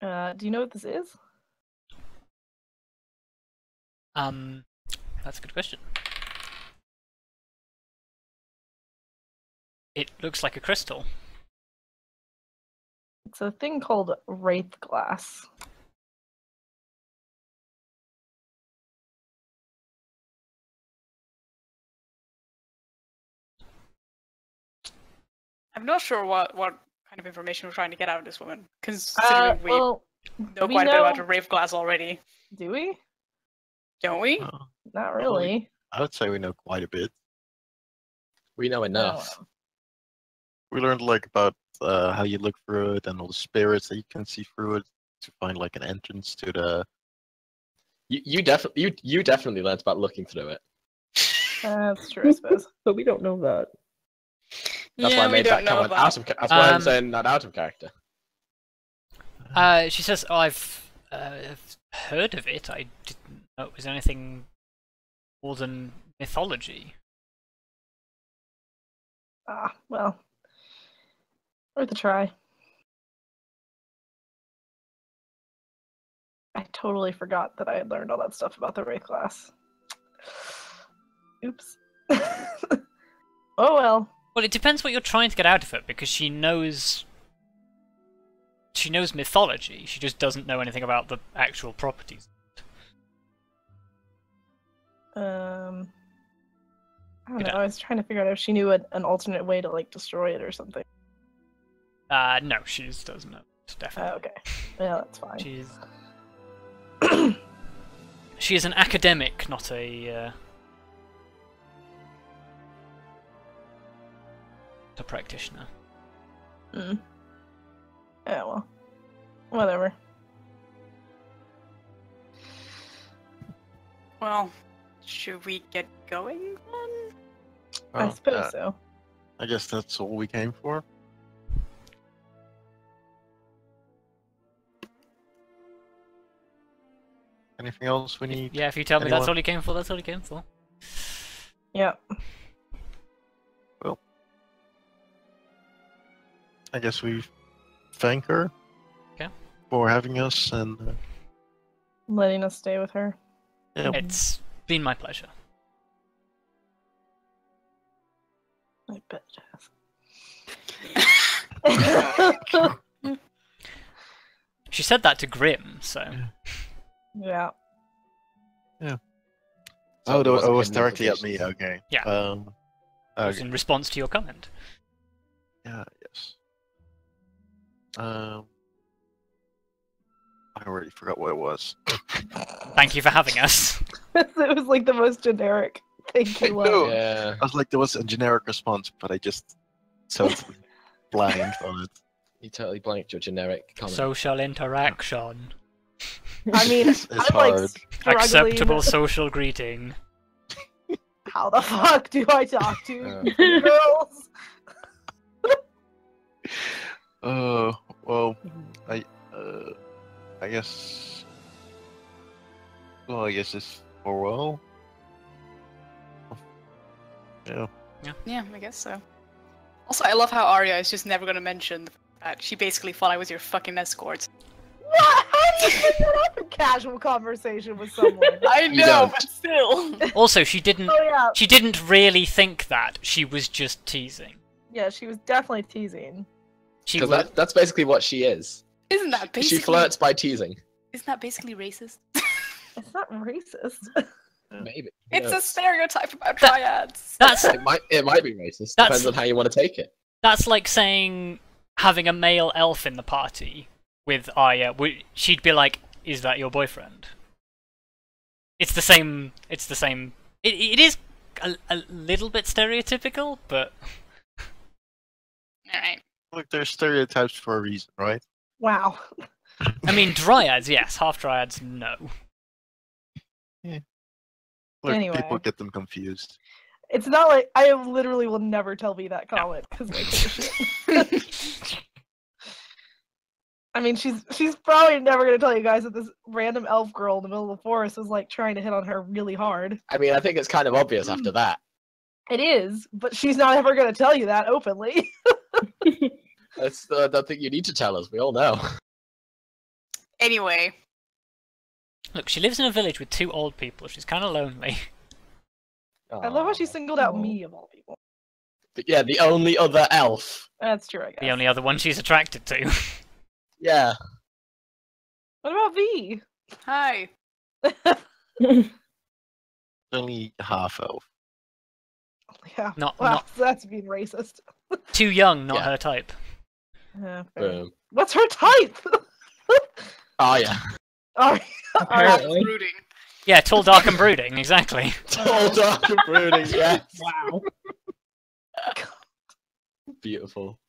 uh, do you know what this is? Um, that's a good question. It looks like a crystal. It's a thing called Wraith Glass. I'm not sure what, what kind of information we're trying to get out of this woman, considering uh, well, we know we quite know... a bit about the Wraith Glass already. Do we? Don't we? No. Not really. I would say we know quite a bit. We know enough. Oh. We learned like about uh, how you look through it and all the spirits that you can see through it to find like an entrance to the. You you definitely you you definitely learned about looking through it. Uh, that's true, I suppose. But we don't know that. That's yeah, why I made that comment out of. That's why um, I'm saying that out of character. Uh, she says, "Oh, I've uh, heard of it. I didn't know it was anything more than mythology." Ah, well, worth a try. I totally forgot that I had learned all that stuff about the Wraith Glass. Oops. Oh well. Well, it depends what you're trying to get out of it, because she knows... She knows mythology, she just doesn't know anything about the actual properties. Um... I don't you know. know, I was trying to figure out if she knew an, an alternate way to, like, destroy it or something. Uh, no, she just doesn't know, definitely. Uh, okay. Yeah, that's fine. She's... She is an academic, not a... Uh... a practitioner. Mm. Yeah, well. Whatever. Well, should we get going then? Oh, I suppose uh, so. I guess that's all we came for. Anything else we need? Yeah, if you tell Anyone? me that's all you came for, that's all you came for. Yeah. Well. I guess we thank her okay. for having us and uh... letting us stay with her. Yeah. It's been my pleasure. I bet it has. She said that to Grim, so. Yeah. Yeah. Oh, so it was directly at me, okay. Yeah. Um, okay. It was in response to your comment. Yeah, yes. Um, I already forgot what it was. Thank you for having us. It was like the most generic thank you. I, yeah. I was like, there was a generic response, but I just totally blanked on it. You totally blanked your generic comment. Social interaction. I mean, it's, it's I'm hard. Like acceptable social greeting. How the fuck do I talk to yeah. girls? Uh, well, I, uh, I guess, well, I guess it's farewell. Yeah. Yeah. Yeah, I guess so. Also, I love how Arya is just never gonna mention the fact she basically thought I was your fucking escort. What? How do you pick that up in casual conversation with someone? I know, but still. Also, she didn't, oh, yeah. she didn't really think that. She was just teasing. Yeah, she was definitely teasing. Because that, that's basically what she is. Isn't that basically... She flirts by teasing. Isn't that basically racist? It's not racist. Maybe. It's a stereotype about that, triads. That's... It might, it might be racist. That's, depends on how you want to take it. That's like saying having a male elf in the party with Arya. She'd be like, is that your boyfriend? It's the same... It's the same... It, it is a, a little bit stereotypical, but... Alright. Look, there's stereotypes for a reason, right? Wow. I mean, dryads, yes. Half dryads, no. Yeah. Look, anyway. People get them confused. It's not like I literally will never tell me that comment because no. I take a shit. I mean, she's she's probably never gonna tell you guys that this random elf girl in the middle of the forest was like trying to hit on her really hard. I mean, I think it's kind of obvious after that. It is, but she's not ever gonna tell you that openly. That's the, the thing you need to tell us, we all know. Anyway. Look, she lives in a village with two old people, she's kind of lonely. Aww. I love how she singled out me, of all people. But yeah, the only other elf. That's true, I guess. The only other one she's attracted to. Yeah. What about V? Hi. Only half elf. Yeah, not, wow, not... that's being racist. Too young, not yeah. her type. Yeah, um, what's her type? Oh yeah. Oh, apparently. Brooding. Yeah, tall, dark, and brooding. Exactly. Tall, dark, and brooding. Yes. Wow. Beautiful.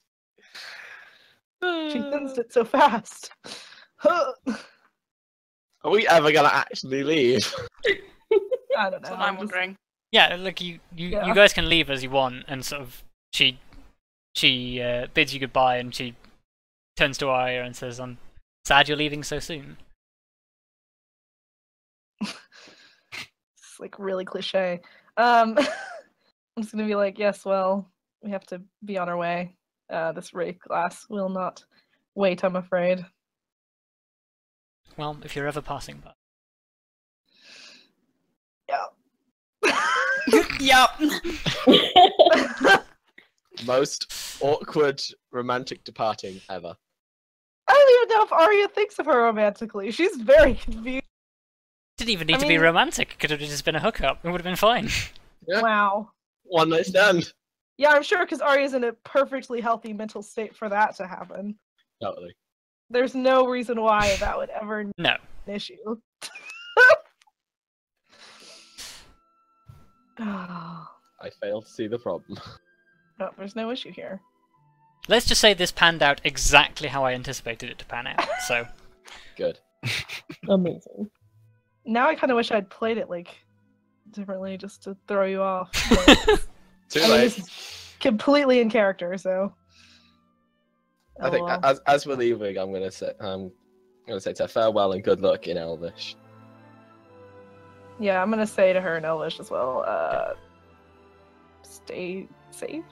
She thinks it so fast. Are we ever gonna actually leave? I don't know. That's what I'm wondering. Yeah, look, you you, yeah. you guys can leave as you want, and sort of she she uh, bids you goodbye, and she turns to Arya and says, "I'm sad you're leaving so soon." It's like really cliche. Um, I'm just gonna be like, "Yes, well, we have to be on our way. Uh, this Wraith Glass will not wait, I'm afraid." Well, if you're ever passing by. Yep. Most awkward romantic departing ever. I don't even know if Arya thinks of her romantically. She's very confused. Didn't even need I to mean... be romantic. It could have just been a hookup. It would have been fine. Yeah. Wow. One night stand. Yeah, I'm sure, because Arya's in a perfectly healthy mental state for that to happen. Totally. There's no reason why that would ever no. be an issue. I fail to see the problem. No, there's no issue here. Let's just say this panned out exactly how I anticipated it to pan out, so... Good. Amazing. Now I kind of wish I'd played it, like, differently, just to throw you off. Too late. I mean, this is completely in character, so... Oh, I think, well. as, as we're leaving, I'm gonna say, um, I'm gonna say to her, farewell and good luck in Elvish. Yeah, I'm gonna say to her in Elvish as well, uh, stay safe.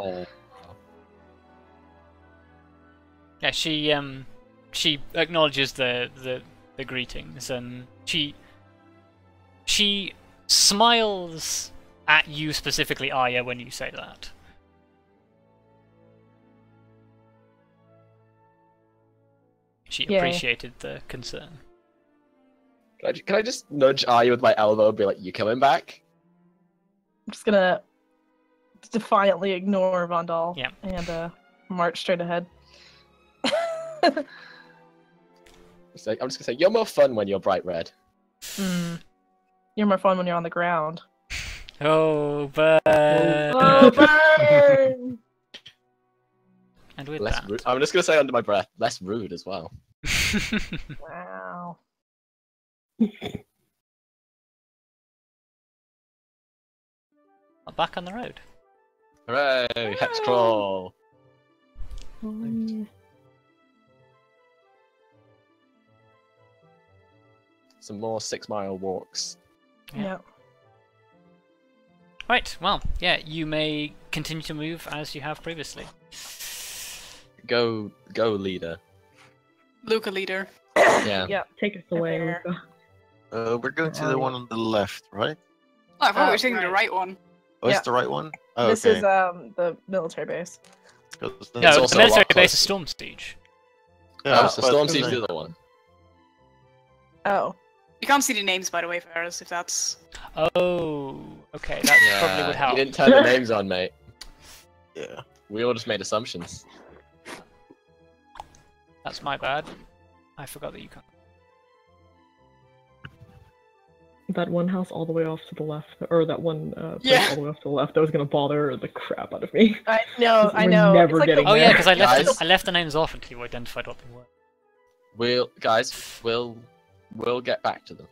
Oh. Yeah, she, um, she acknowledges the, the, the greetings, and she, she smiles at you specifically, Arya, when you say that. She Yay. appreciated the concern. Can I just nudge Arya with my elbow and be like, "You coming back?" I'm just gonna defiantly ignore Vondal yeah. and uh, march straight ahead. I'm just gonna say, "You're more fun when you're bright red." Mm. You're more fun when you're on the ground. Oh, burn! Oh, burn! And with less that, rude. I'm just gonna say under my breath, "Less rude" as well. Wow. I'm back on the road. Hooray! Hooray. Hex crawl! Um... Some more six mile walks. Yeah. yeah. Right, well, yeah, you may continue to move as you have previously. Go, go, leader. Luca, leader. Yeah. Yeah, take us away, Luca. Uh, we're going to the one on the left, right? Oh, I thought we were taking the right one. Oh, yeah. It's the right one? Oh, this okay. is um, the military base. No, the military base is Storm Siege. Yeah, oh, it's the Storm Siege is the other one. Oh. You can't see the names, by the way, Ferris, if that's... Oh, okay, that yeah, probably would help. You didn't turn the names on, mate. Yeah. We all just made assumptions. That's my bad. I forgot that you can't. That one house all the way off to the left, or that one uh, place yeah. all the way off to the left, that was gonna bother the crap out of me. I know, I know. Never like getting the... Oh yeah, because I left guys, I left the names off until you identified what they were. We'll guys, we'll we'll get back to them.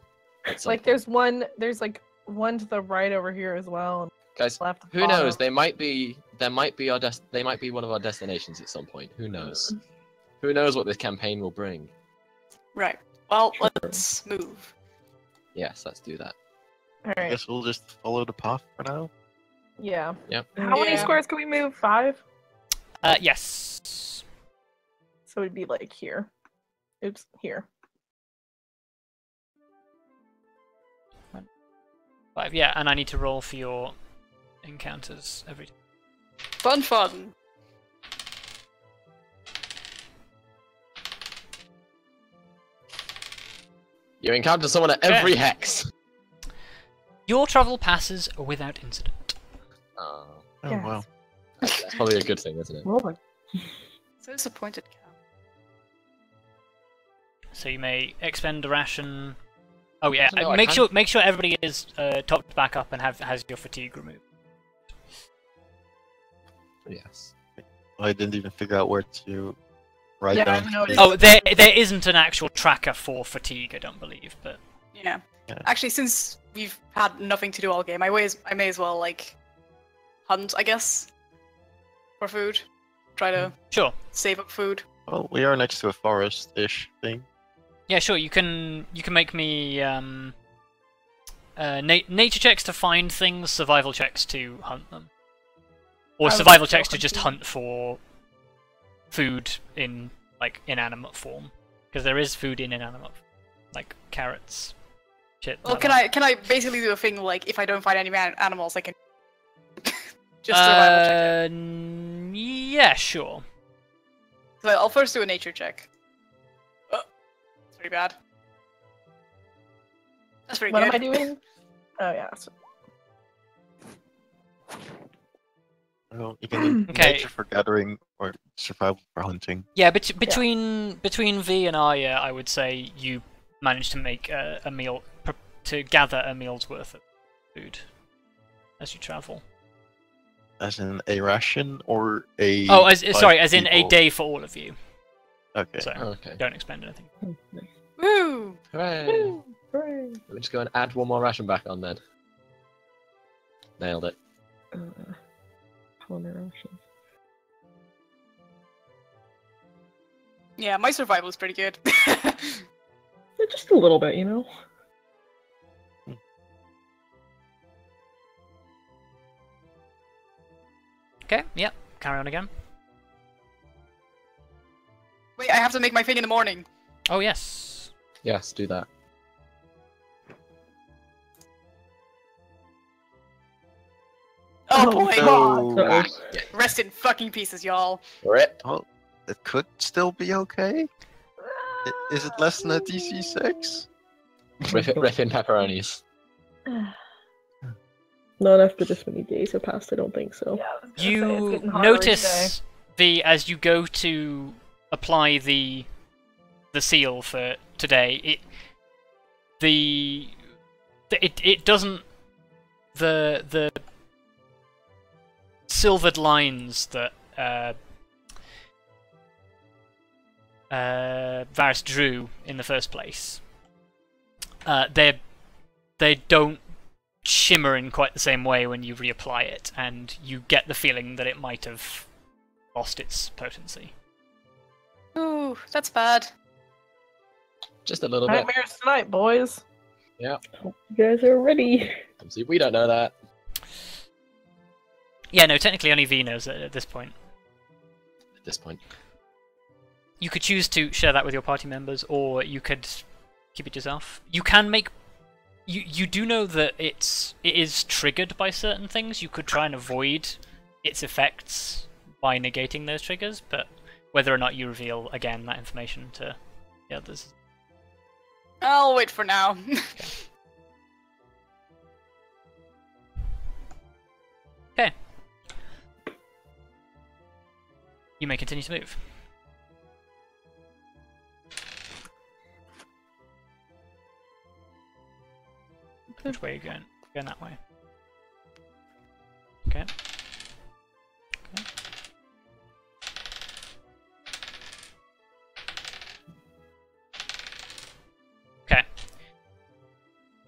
Like there's one, there's like one to the right over here as well. And guys, left who bottom. knows? They might be, there might be our des they might be one of our destinations at some point. Who knows? Who knows what this campaign will bring? Right. Well, let's move. Yes, let's do that. All right. I guess we'll just follow the path for now. Yeah. Yep. How yeah. many squares can we move? Five? Uh, yes. So it'd be like here. Oops, here. Five, yeah, and I need to roll for your encounters every time. Fun, fun! You encounter someone at every okay. hex. Your travel passes without incident. Oh, oh yes. Wow. That's, that's probably a good thing, isn't it? Well, so disappointed. So you may expend a ration. Oh yeah, no, make sure make sure everybody is uh, topped back up and have has your fatigue removed. Yes. I didn't even figure out where to. Right yeah, down. Oh, there there isn't an actual tracker for fatigue, I don't believe, but Yeah. yeah. Actually, since we've had nothing to do all game, I, ways, I may as well, like, hunt, I guess, for food. Try to sure. save up food. Well, we are next to a forest-ish thing. Yeah, sure, you can you can make me um, uh, na nature checks to find things, survival checks to hunt them. Or I survival checks to just hunt for food in, like, inanimate form. Because there is food in inanimate form. Like, carrots, shit. Well, can I, can I basically do a thing, like, if I don't find any animals, I can just survival check it? Yeah, sure. So I'll first do a nature check. Oh, that's pretty bad. That's pretty good. What am I doing? Oh, yeah. Well, you can do okay. nature for gathering or survival for hunting. Yeah, bet between yeah. between V and Arya, I would say you managed to make a, a meal, to gather a meal's worth of food as you travel. As in a ration or a... Oh, as, sorry, as in people. a day for all of you. Okay. So, oh, okay. don't expend anything. Woo! Hooray! Woo! Hooray! We'll just go and add one more ration back on then. Nailed it. Uh, yeah, my survival is pretty good. Just a little bit, you know? Hmm. Okay, yep, carry on again. Wait, I have to make my thing in the morning. Oh, yes. Yes, do that. Oh, oh boy! No. Rest in fucking pieces, y'all. Rip. Oh, it could still be okay. Is it less than a D C six? Rip in pepperonis. Not after this many days have passed, I don't think so. Yeah, you notice the as you go to apply the the seal for today. It the it it doesn't the the. silvered lines that uh, uh, Varys drew in the first place. Uh, they they don't shimmer in quite the same way when you reapply it, and you get the feeling that it might have lost its potency. Ooh, that's bad. Just a little bit. Nightmares tonight, boys. Yeah. Hope you guys are ready. See, we don't know that. Yeah, no, technically only V knows it at this point. At this point. You could choose to share that with your party members, or you could keep it yourself. You can make... You you do know that it's it is triggered by certain things. You could try and avoid its effects by negating those triggers, but whether or not you reveal, again, that information to the others. I'll wait for now. Okay. Okay. You may continue to move. Which way are you going? Going that way. Okay. Okay. Okay.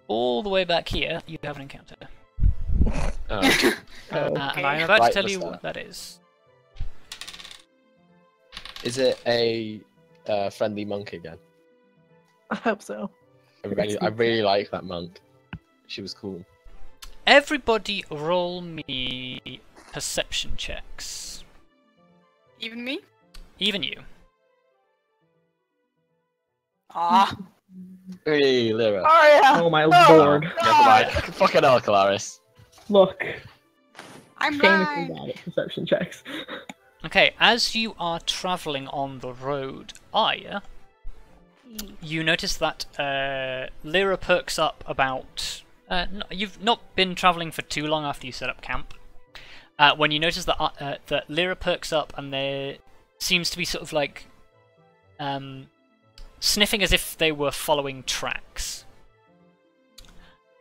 All the way back here, you have an encounter. Oh. uh, okay. And I'm about right, to tell you start. what that is. Is it a uh, friendly monk again? I hope so. I really, I really like that monk. She was cool. Everybody roll me perception checks. Even me? Even you. Ah. Hey, Lyra. Oh, yeah. oh my no, lord. No. Never mind. Fucking hell, Kelariis. Look. I'm famously bad at perception checks. Okay, as you are travelling on the road, Arya, you notice that uh, Lyra perks up about... Uh, no, you've not been travelling for too long after you set up camp. Uh, when you notice that, uh, that Lyra perks up and there seems to be sort of like... Um, sniffing as if they were following tracks.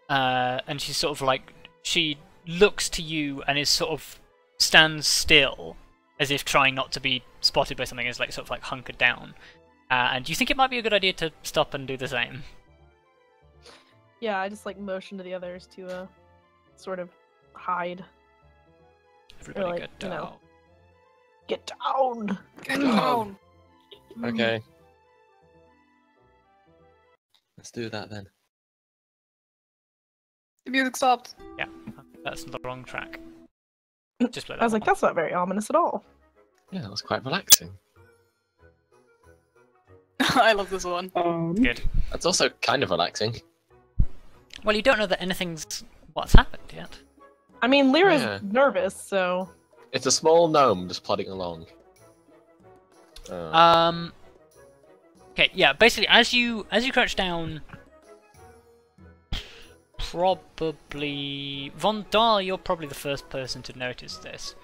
Uh, and she's sort of like... She looks to you and is sort of... stands still... as if trying not to be spotted by something, is like sort of like hunkered down. Uh, and do you think it might be a good idea to stop and do the same? Yeah, I just like motion to the others to uh, sort of hide. Everybody, or, like, get down. You know, get down. Get down. Okay. Let's do that then. The music stopped. Yeah, that's the wrong track. Just play that I was one. Like, that's not very ominous at all. Yeah, that was quite relaxing. I love this one. Um, Good. That's also kind of relaxing. Well, you don't know that anything's what's happened yet. I mean, Lyra's yeah. nervous, so... It's a small gnome just plodding along. Oh. Um... Okay, yeah, basically, as you as you crouch down... Probably... Vondal, you're probably the first person to notice this.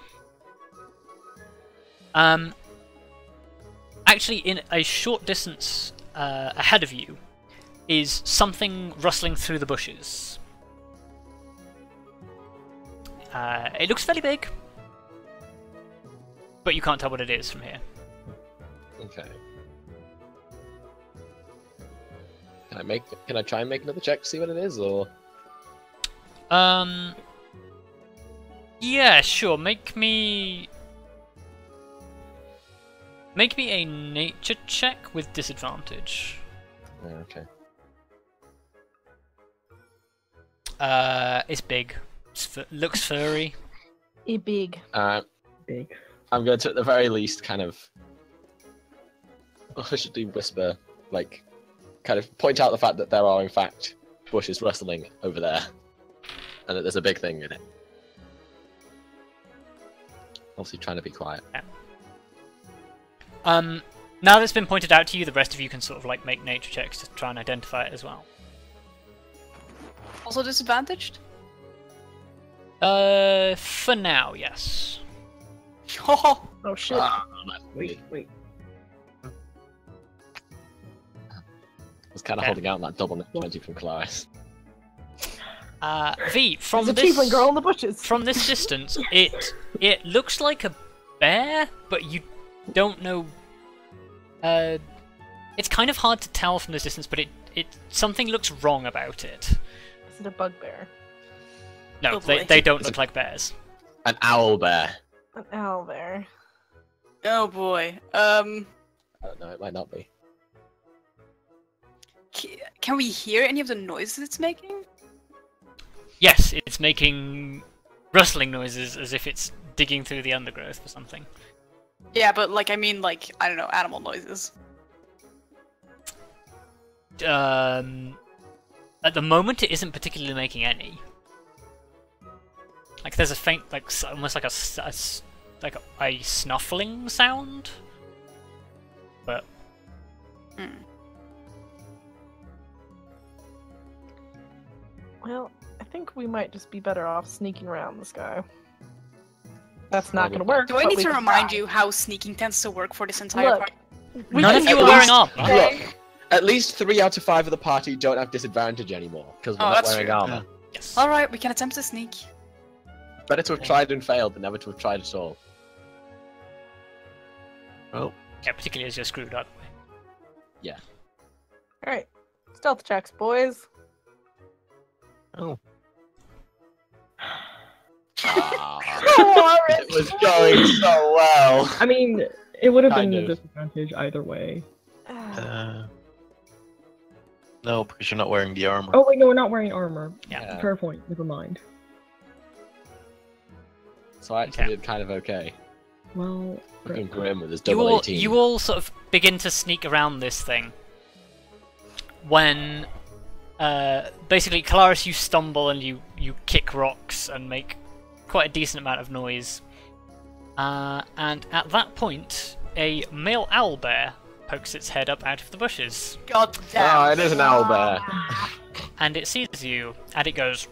Um... Actually, in a short distance uh, ahead of you is something rustling through the bushes. Uh, it looks fairly big, but you can't tell what it is from here. Okay. Can I make? Can I try and make another check to see what it is, or? Um. Yeah, sure. Make me. Make me a nature check with disadvantage. Yeah, okay. Uh, it's big. It's fu looks furry. It's big. Uh, big. I'm going to, at the very least, kind of... I should do whisper, like, kind of point out the fact that there are, in fact, bushes rustling over there. And that there's a big thing in it. Obviously trying to be quiet. Yeah. Um, now that it's been pointed out to you, the rest of you can sort of like make nature checks to try and identify it as well. Also disadvantaged? Uh, for now, yes. Oh, oh shit. Ah, wait, wait. I was kind of okay. holding out that double twenty from Kelariis. Uh, V, from There's this- a cheapling girl in the bushes! From this distance, it, it looks like a bear, but you don't know. Uh, it's kind of hard to tell from this distance, but it it something looks wrong about it. Is it a bugbear? No, oh they they don't it's look a, like bears. An owl bear. An owl bear. Oh boy. Um. I don't know. It might not be. Can we hear any of the noises it's making? Yes, it's making rustling noises as if it's digging through the undergrowth or something. Yeah, but like, I mean, like, I don't know, animal noises. Um, at the moment, it isn't particularly making any. Like, there's a faint, like, almost like a, a like a, a snuffling sound, but. Mm. Well, I think we might just be better off sneaking around this guy. That's not going to work. Do I need to remind you how sneaking tends to work for this entire party? None of you are wearing armor. Look, at least three out of five of the party don't have disadvantage anymore because we're not wearing armor. Yes. All right, we can attempt to sneak. Better to have tried and failed than never to have tried at all. Oh. Yeah, particularly as you're screwed up. Yeah. All right, stealth checks, boys. Oh. Ah, it was going so well. I mean, it would have kind been of. a disadvantage either way. Uh, no, because you're not wearing the armor. Oh wait, no, we're not wearing armor. Yeah. Fair point. Never mind. So I actually okay. did kind of okay. Well, fucking grim with his double you all, eighteen. You all sort of begin to sneak around this thing. When, uh, basically, Kelariis, you stumble and you you kick rocks and make. Quite a decent amount of noise, uh, and at that point, a male owl bear pokes its head up out of the bushes. God damn! Oh, it is an owl bear, and it sees you, and it goes.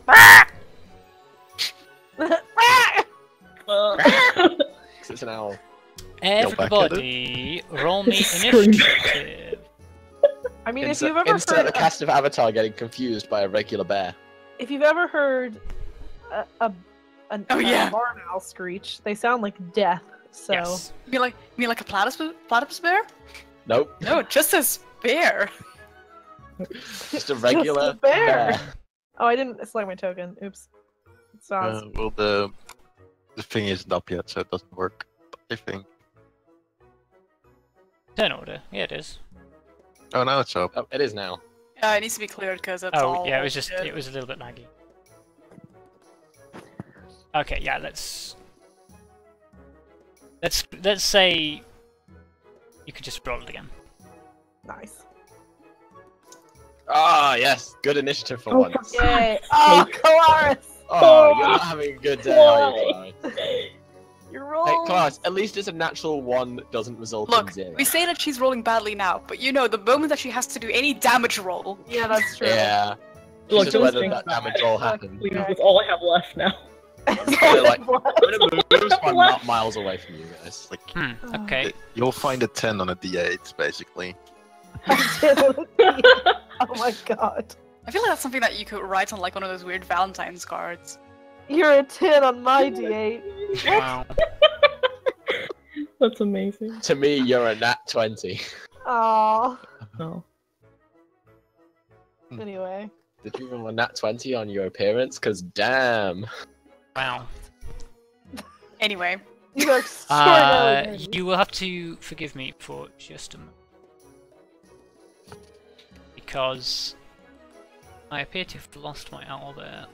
It's an owl. Everybody, roll me initiative. I mean, if you've ever insert heard a cast of Avatar getting confused by a regular bear. If you've ever heard a. a An, oh yeah, barn owl screech. They sound like death. So yes. you mean like you mean like a platypus platypus bear? Nope. No, just a bear. Just a regular Just a bear. bear. Oh, I didn't select my token. Oops. It's uh, well, the the thing isn't up yet, so it doesn't work. I think. Turn order. Yeah, it is. Oh, now it's up. Oh, it is now. Yeah, uh, it needs to be cleared because that's oh, all. Oh, yeah, it was just, it was a little bit laggy. Okay, yeah, let's... Let's, let's say... You could just roll it again. Nice. Ah, yes, good initiative for oh, once. Yay! Oh, Kelariis! Oh, you're not having a good day, are you? You're rolling. Hey, Kelariis, at least it's a natural one that doesn't result Look, in zero. Look, we say that she's rolling badly now, but you know, the moment that she has to do any damage roll. Yeah, that's true. Yeah. Look, don't whether think that damage that roll happens. Please, that's all I have left now. So, like, I'm gonna move so I'm not miles away from you guys. Like, hmm, okay. You'll find a ten on a D eight, basically. Oh my god. I feel like that's something that you could write on like one of those weird Valentine's cards. You're a ten on my D eight. Wow. That's amazing. To me, you're a nat twenty. Aww. Oh. Anyway. Did you even want nat twenty on your appearance? Cause damn. Wow. Anyway. You are extraordinary. Uh, you will have to forgive me for just a moment. Because I appear to have lost my owl there.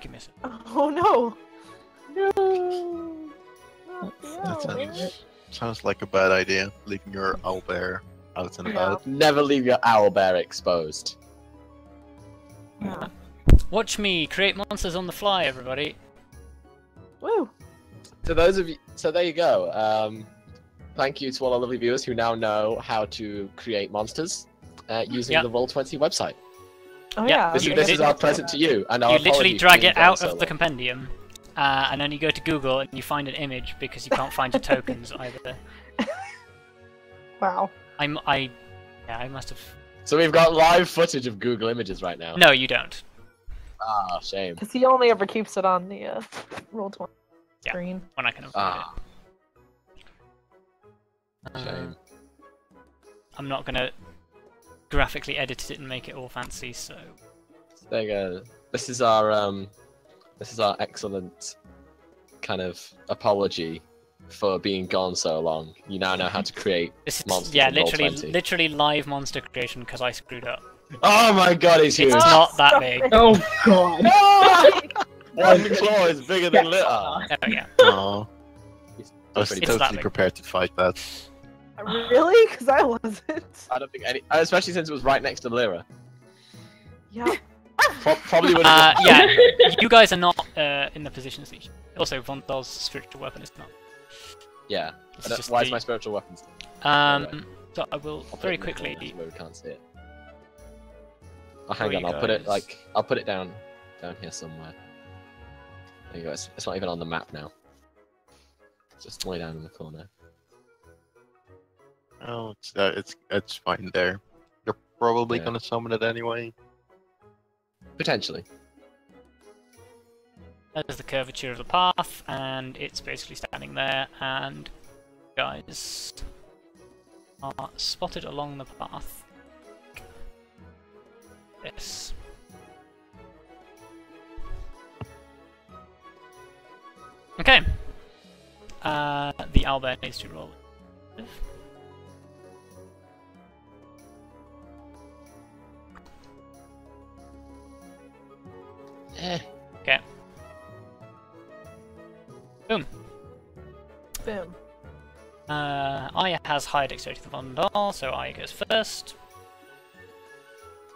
Give me a second. Oh no! No! That sounds, sounds like a bad idea, leaving your owl bear out and about. No. Never leave your owl bear exposed. No. Watch me create monsters on the fly, everybody. Woo! So those of you, so there you go. Um, thank you to all our lovely viewers who now know how to create monsters. Uh, using yep. the Roll twenty website. Oh yeah. This, this is our present to you. And our you literally drag it out of the compendium, uh, and then you go to Google and you find an image because you can't find your tokens either. Wow. I'm. I. Yeah. I must have. So we've got live footage of Google Images right now. No, you don't. Ah, shame. Because he only ever keeps it on the uh, Roll twenty screen. Yeah, when I can afford ah. it. Shame. Um, I'm not gonna. Graphically edit it and make it all fancy, so there you go. This is our um this is our excellent kind of apology for being gone so long. You now know how to create this is, monsters. Yeah, literally literally live monster creation because I screwed up. Oh my god, it's huge. It's oh, not that big. Oh god. No! One claw is bigger than litter. Oh yeah. Oh. I was totally prepared to fight that. Really? Because I wasn't. I don't think any, especially since it was right next to Lyra. Yeah. Pro probably would have. Uh, yeah, you guys are not uh, in the position that you. Also, Vondal's spiritual weapon is not. Yeah. Just why the... is my spiritual weapon? Still? Um. Anyway. So I will I'll very quickly. Where we can't see it. Oh, hang on. I'll guys. put it like I'll put it down down here somewhere. There you go. It's, it's not even on the map now. It's just way down in the corner. Oh, it's, uh, it's it's fine there. You're probably yeah. gonna summon it anyway. Potentially. That is the curvature of the path, and it's basically standing there. And you guys are spotted along the path. Yes. Okay. Uh, the owlbear needs to roll. Okay. Boom. Boom. Uh, Arya has higher dexterity than Vondal, so Arya goes first.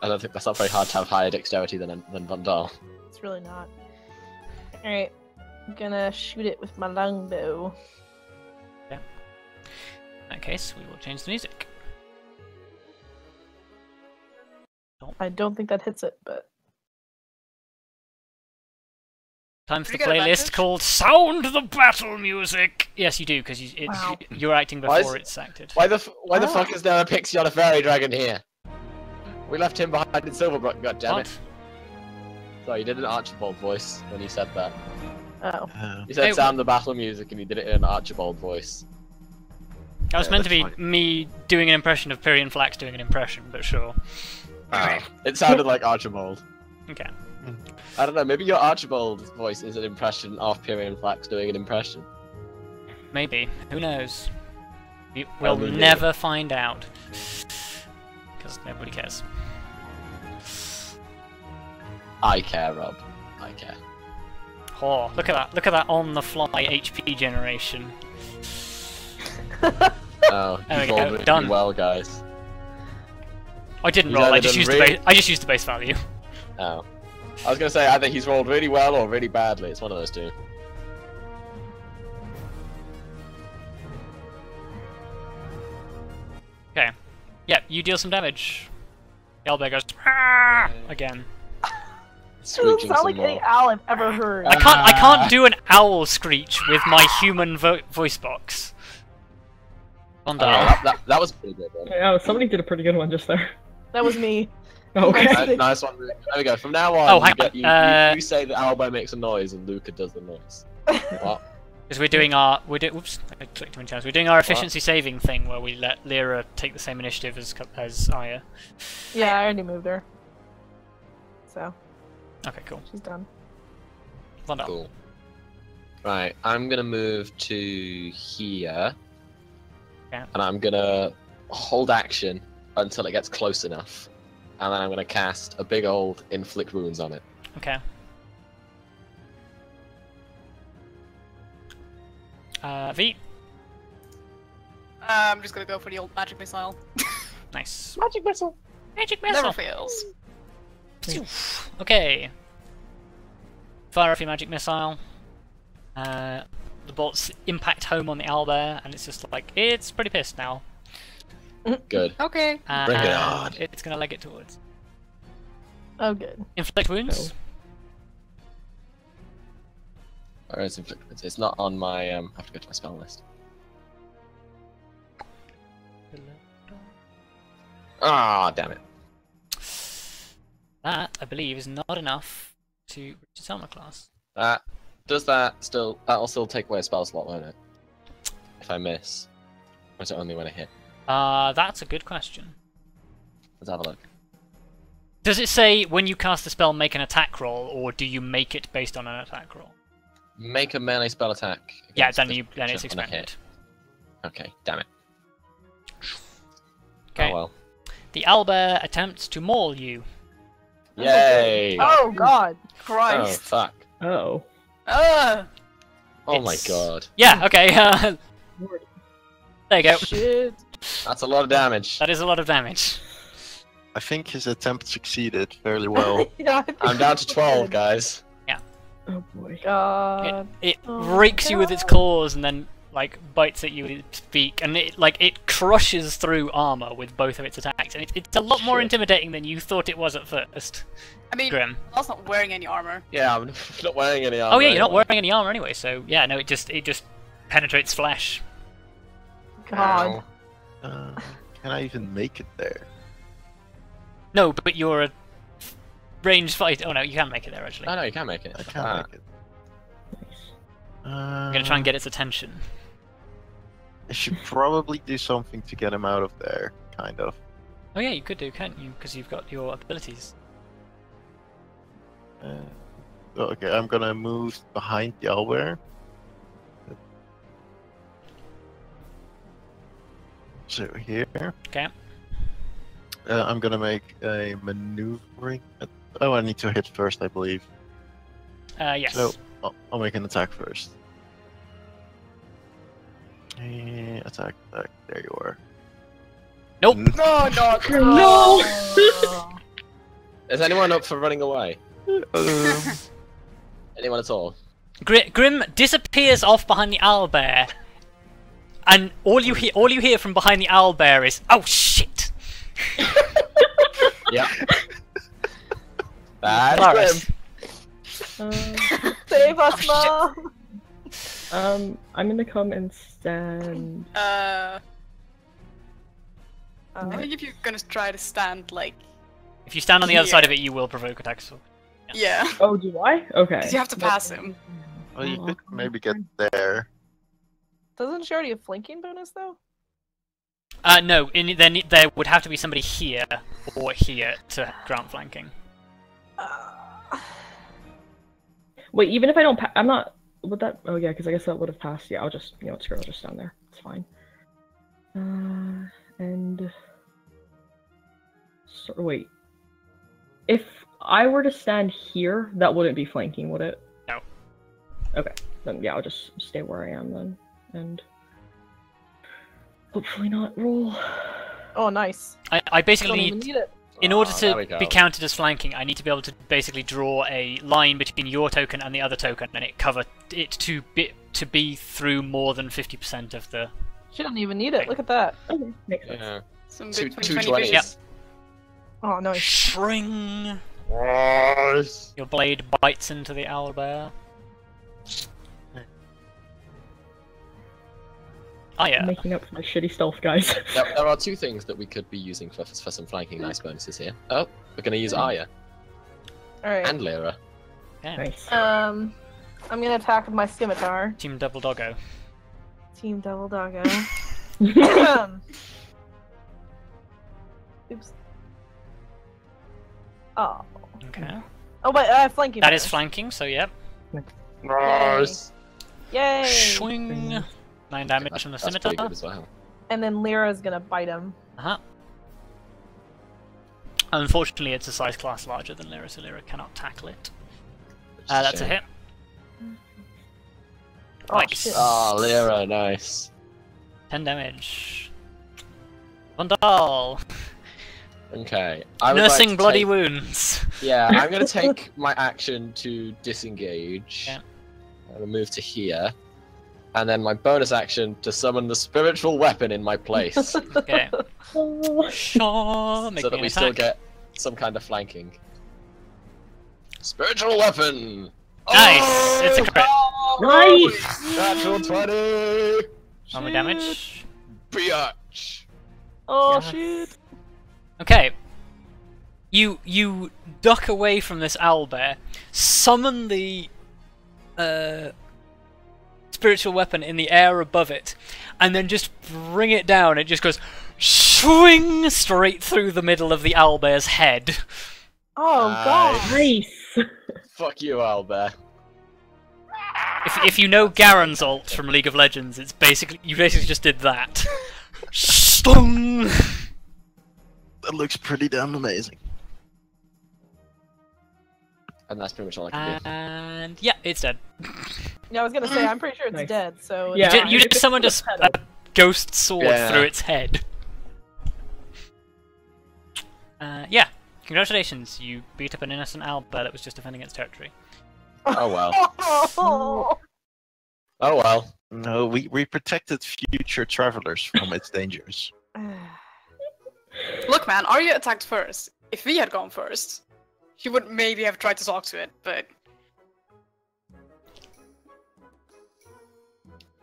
I don't think that's not very hard to have higher dexterity than than Vondal. It's really not. All right, I'm gonna shoot it with my longbow. Yeah. In that case, we will change the music. Oh. I don't think that hits it, but. Time for the playlist called "Sound the Battle Music." Yes, you do, because you, it's wow. you, you're acting before is, it's acted. Why the f why oh. the fuck is there a pixie on a fairy dragon here? We left him behind in Silverbrook. God damn it! Sorry, you did an Archibald voice when you said that. Oh. oh. You said it, "Sound the Battle Music," and you did it in an Archibald voice. That was yeah, meant to be fine. me doing an impression of Pyrian Flax doing an impression, but sure. Uh, it sounded like Archibald. Okay. I don't know, maybe your Archibald voice is an impression of Pyrian Flax doing an impression. Maybe. Who knows? We, we'll Probably. never find out. Because nobody cares. I care, Rob. I care. Oh, look at that. Look at that on-the-fly H P generation. Oh, there we go. Done. Well, guys. I didn't he's roll. I just used really... the base. I just used the base value. Oh, I was gonna say I think he's rolled really well or really badly. It's one of those two. Okay. Yep. You deal some damage. The owlbear goes ah! again. It sounds like any owl I've ever heard. I can't. I can't do an owl screech with my human vo voice box. Vondal. Oh, that, that, that was pretty good. One. Yeah, somebody did a pretty good one just there. That was me. Oh, okay. Right, nice one. There we go. From now on, oh, you, get, you, uh, you, you say the owlbear makes a noise and Luca does the noise. What? Because we're doing our we're do, oops, I clicked too many times. We're doing our efficiency what? saving thing where we let Lyra take the same initiative as as Aya. Yeah, I already moved her. So. Okay, cool. She's done. Vondal. Cool. Right, I'm gonna move to here. Yeah. And I'm gonna hold action until it gets close enough. And then I'm gonna cast a big old inflict wounds on it. Okay. Uh, V? Uh, I'm just gonna go for the old magic missile. Nice. Magic missile! Magic missile! Never fails. Okay. Fire off your magic missile. Uh, the bolts impact home on the owlbear, and it's just like, it's pretty pissed now. Good. Okay. Uh, Bring it on. It's gonna leg it towards. Oh, good. Inflict wounds? Where is inflict wounds? It's not on my, um, I have to go to my spell list. Ah, oh, damn it. That, I believe, is not enough to reach its armor class. That does that still that'll still take away a spell slot, won't it? If I miss. Or is it only when I hit? Uh that's a good question. Let's have a look. Does it say when you cast a spell make an attack roll, or do you make it based on an attack roll? Make a melee spell attack. Yeah, then you then it's expanded. Okay, damn it. Okay. Oh well. The owlbear attempts to maul you. Yay! Oh god! Christ! Oh fuck! Oh! Uh, oh my god! Yeah. Okay. Uh, there you go. Shit! That's a lot of damage. That is a lot of damage. I think his attempt succeeded fairly well. Yeah, I'm down to twelve, guys. Yeah. Oh boy! God! It, it oh, rakes god. you with its claws and then like bites at you with its beak, and it like it crushes through armor with both of its attacks, and it, it's a lot more intimidating than you thought it was at first. I mean, Grim. I was not wearing any armor. Yeah, I'm not wearing any armor. Oh yeah, you're anymore. not wearing any armor anyway, so yeah, no, it just it just penetrates flesh. God. Wow. Uh, can I even make it there? No, but you're a ranged fighter. Oh no, you can make it there actually. Oh no, you can make it. I can uh, make it. Uh... I'm gonna try and get its attention. I should probably do something to get him out of there, kind of. Oh yeah, you could do, can't you? Because you've got your abilities. Uh, okay, I'm gonna move behind the owlbear. So here. Okay. Uh, I'm gonna make a maneuvering. Oh, I need to hit first, I believe. Uh, yes. So I'll, I'll make an attack first. Attack, attack, there you are. Nope! No, no! No! Is anyone up for running away? Um... Anyone at all? Gr Grim disappears off behind the owlbear, and all you hear, all you hear from behind the owlbear is, "Oh shit!" Yeah. That's Grim. Uh, save us, oh, Mom. Um, I'm gonna come and stand. Uh, um, I think if you're gonna try to stand, like, if you stand on the here. other side of it, you will provoke attacks. Yeah. yeah. Oh, do I? Okay. Because you have to pass but, him. Well, you could maybe get there. Doesn't she already have flanking bonus though? Uh, no, in, then there would have to be somebody here or here to grant flanking. Uh, wait, even if I don't, pa I'm not. Would that? Oh yeah, because I guess that would have passed. Yeah, I'll just, you know, it's I'll just stand there. It's fine. Uh, and so, wait, if I were to stand here, that wouldn't be flanking, would it? No. Okay, then yeah, I'll just stay where I am then, and hopefully not roll. Oh, nice. I, I basically need, need it. in order oh, to be counted as flanking, I need to be able to basically draw a line between your token and the other token, and it cover it to be to be through more than fifty percent of the. She doesn't even need it. Look at that. Okay, makes sense. Yeah. Some good two twenty. Yep. Oh no! Shring. Yes. Your blade bites into the owlbear. Oh, yeah. I'm making up for my shitty stealth, guys. There, there are two things that we could be using for, for some flanking nice bonuses here. Oh, we're gonna use Arya. Alright. And Lyra. Yeah. Nice. Um, I'm gonna attack with my scimitar. Team Double Doggo. Team Double Doggo. Oops. Oh. Okay. Oh, wait, uh, flanking. That is flanking, so yep. Nice. Yay. Yay. Swing. Nine damage yeah, from the scimitar. Well. And then Lyra's gonna bite him. Uh huh. Unfortunately, it's a size class larger than Lyra, so Lyra cannot tackle it. Uh, that's shit. a hit. Oh, like, shit. Oh, Lyra, nice. Ten damage. Vondal! Okay. I would Nursing like to bloody take... wounds. Yeah, I'm gonna take my action to disengage. Yeah. I'm gonna move to here. And then my bonus action to summon the spiritual weapon in my place. Okay. Sure, make so that we attack. still get some kind of flanking. Spiritual weapon! Nice! Oh, it's a crit. Oh, nice! Natural twenty! How much damage? Biatch! Oh, yeah. Shit! Okay. You, you duck away from this owlbear, summon the... Uh... spiritual weapon in the air above it, and then just bring it down. It just goes swing straight through the middle of the owlbear's head. Oh nice. God! Nice. Fuck you, owlbear. If, if you know Garen's ult from League of Legends, it's basically you basically just did that. Stung. That looks pretty damn amazing. And that's pretty much all I can do. And yeah, it's dead. Yeah, I was gonna say, I'm pretty sure it's nice. dead, so... Yeah. You did, you did someone just a ghost sword yeah. through its head. Uh, yeah, congratulations, you beat up an innocent owlbear that was just defending its territory. Oh well. Oh well. No, we, we protected future travelers from its dangers. Look man, Arya attacked first. If we had gone first, she would maybe have tried to talk to it, but...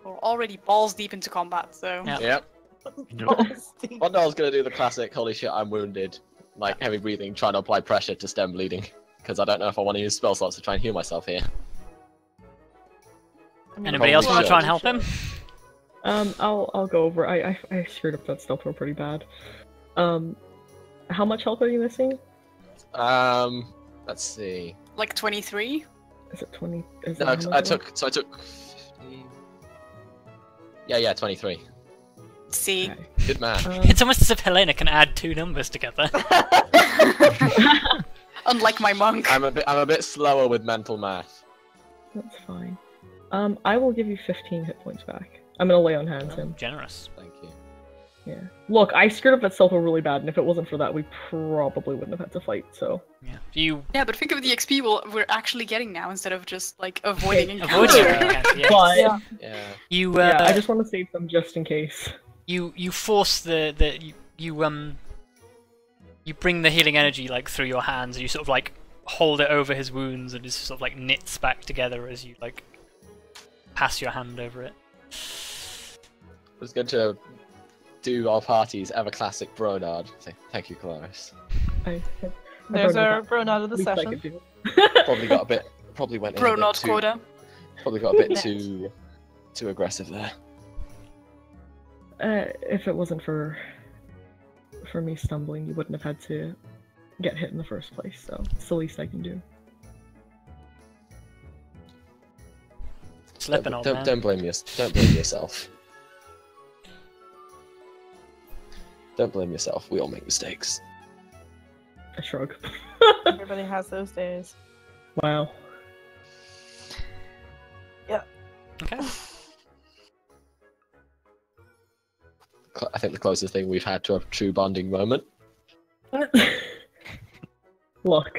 We're already balls deep into combat, so... Yep. yep. Vondal's gonna do the classic, holy shit, I'm wounded. Like, heavy breathing, trying to apply pressure to stem bleeding. Because I don't know if I want to use spell slots to try and heal myself here. I mean, Anybody else want to try and help him? Um, I'll, I'll go over. I, I, I screwed up that stealth roll pretty bad. Um, how much health are you missing? Um, let's see. Like twenty-three? Is it twenty? Is no, I took, so I took... Yeah, yeah, twenty-three. See? Okay. Good man. Um, it's almost as if Helena can add two numbers together. Unlike my monk. I'm a bit, I'm a bit slower with mental math. That's fine. Um, I will give you fifteen hit points back. I'm gonna lay on hands oh, him. Generous. Thank you. Yeah. Look, I screwed up that stealth really bad, and if it wasn't for that, we probably wouldn't have had to fight. So. Yeah. You. Yeah, but think of the X P we'll, we're actually getting now instead of just like avoiding encounter. Yeah, yes. But yeah. Yeah. You. Uh, yeah. I just want to save them just in case. You you force the the you, you um. You bring the healing energy like through your hands. And you sort of like hold it over his wounds, and it sort of like knits back together as you like pass your hand over it. It was good to. Do our parties ever classic Bronard? Thank you, Kelariis. There's our Bronard of the session. Probably got a bit. Probably went. Bronard quarter. Probably got a bit too, too aggressive there. Uh, if it wasn't for for me stumbling, you wouldn't have had to get hit in the first place, so it's the least I can do. Slipping old man. Don't blame your, don't blame yourself. Don't blame yourself, we all make mistakes. I shrug. Everybody has those days. Wow. Yeah. Okay. I think the closest thing we've had to a true bonding moment. Look.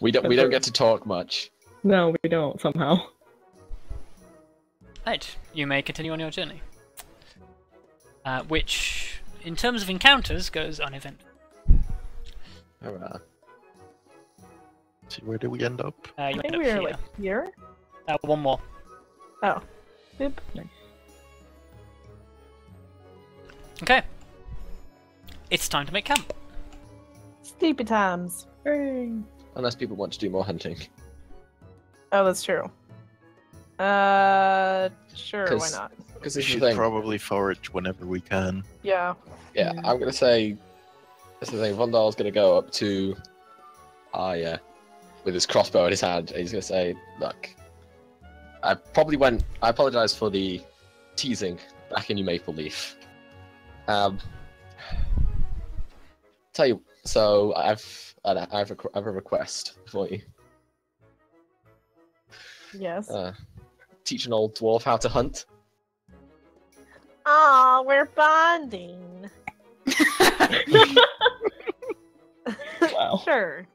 We don't we don't get to talk much. No, we don't, somehow. Right, you may continue on your journey. Uh, which, in terms of encounters, goes uneventful. Alright. So where do we end up? Uh, you I think we were like here? Uh, one more. Oh. Boop. Nice. Okay. It's time to make camp. Sleepy times. Hey. Unless people want to do more hunting. Oh, that's true. Uh, sure, why not? Because we should probably forage whenever we can. Yeah. Yeah, I'm gonna say. That's the thing. Vondal's gonna go up to Arya with his crossbow in his hand, and he's gonna say, "Look, I probably went. I apologize for the teasing back in your maple leaf. Um, tell you. So I've I've a, I've a request for you." Yes. Uh, teach an old dwarf how to hunt. Aw, we're bonding. Wow. Sure.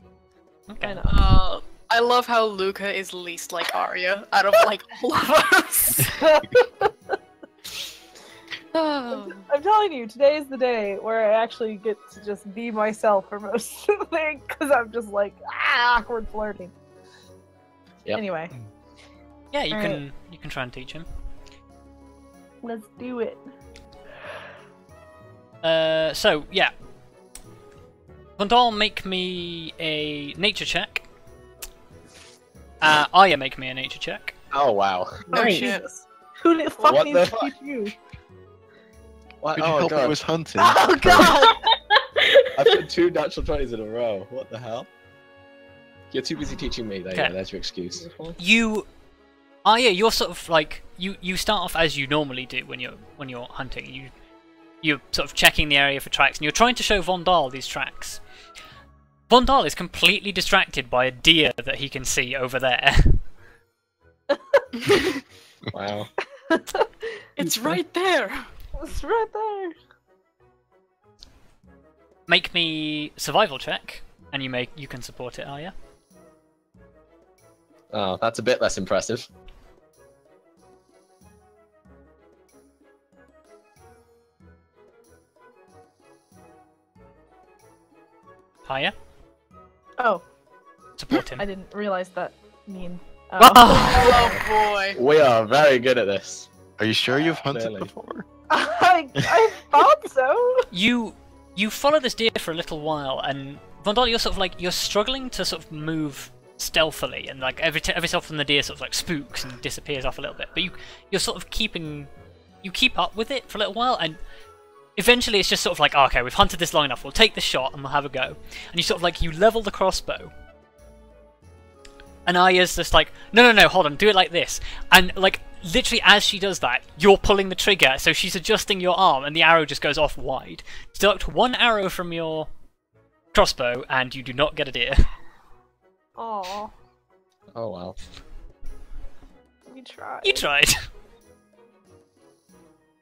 Okay. And, uh, I love how Luca is least like Arya out of like all of us. I'm, I'm telling you, today is the day where I actually get to just be myself for most of the thing, because I'm just like ah, awkward flirting. Yep. Anyway. Yeah, you all can right. you can try and teach him. Let's do it. Uh, so yeah, Vondal, make me a nature check. Uh, Arya, make me a nature check. Oh wow! Nice. Oh shit! Who the fuck what needs the to fuck? teach you? What? Could you oh, help God. me with hunting? Oh god! I've got two natural twenties in a row. What the hell? You're too busy teaching me. There you go. That's your excuse. Beautiful. You. Oh yeah, you're sort of like you. You start off as you normally do when you're when you're hunting. You, you're sort of checking the area for tracks, and you're trying to show Vondal these tracks. Vondal is completely distracted by a deer that he can see over there. Wow! It's right there. It's right there. Make me survival check, and you make you can support it. Are you? Oh, that's a bit less impressive. Higher? Oh. Support him. I didn't realize that mean. Oh. Oh. Oh boy. We are very good at this. Are you sure you've hunted Clearly. before? I, I thought so. You you follow this deer for a little while, and Vondal, you're sort of like you're struggling to sort of move stealthily, and like every t every so often the deer sort of like spooks and disappears off a little bit. But you you're sort of keeping you keep up with it for a little while, and eventually it's just sort of like, oh, okay, we've hunted this long enough. We'll take this shot and we'll have a go. And you sort of like, you level the crossbow. And Aya's just like, no, no, no, hold on, do it like this. And like, literally as she does that, you're pulling the trigger. So she's adjusting your arm and the arrow just goes off wide. Deduct one arrow from your crossbow and you do not get a deer. Aww. Oh well. You tried. You tried.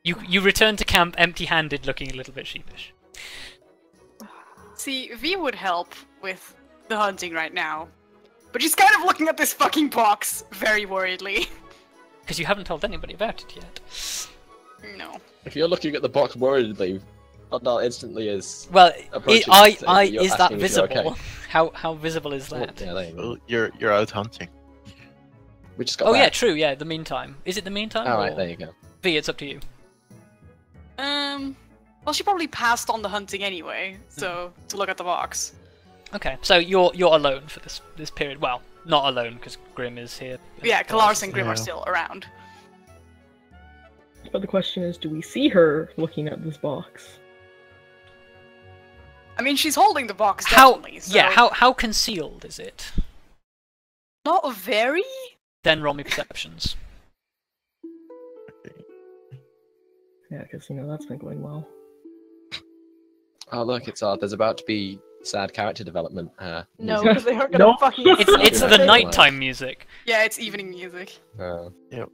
You you return to camp empty-handed, looking a little bit sheepish. See, V would help with the hunting right now, but she's kind of looking at this fucking box very worriedly. Because you haven't told anybody about it yet. No. If you're looking at the box worriedly, Vondal instantly is. Well, it, I I is that visible? Okay. How how visible is that? Well, you're you're out hunting. We just got. Oh that. yeah, true. Yeah, the meantime. Is it the meantime? All right, or... there you go. V, it's up to you. Um. Well, she probably passed on the hunting anyway, so mm. to look at the box. Okay, so you're you're alone for this this period. Well, not alone because Grimm is here. Yeah, Kelariis and Grimm yeah. are still around. but the question is, do we see her looking at this box? I mean, she's holding the box, definitely. How, so. Yeah, how, how concealed is it? Not very? Then roll me perceptions. Yeah, because, you know, that's been going well. Oh, look, it's odd. There's about to be sad character development. Uh, no, because they aren't going to no. fucking... It's, it's the nighttime music. Yeah, it's evening music. Uh, yeah.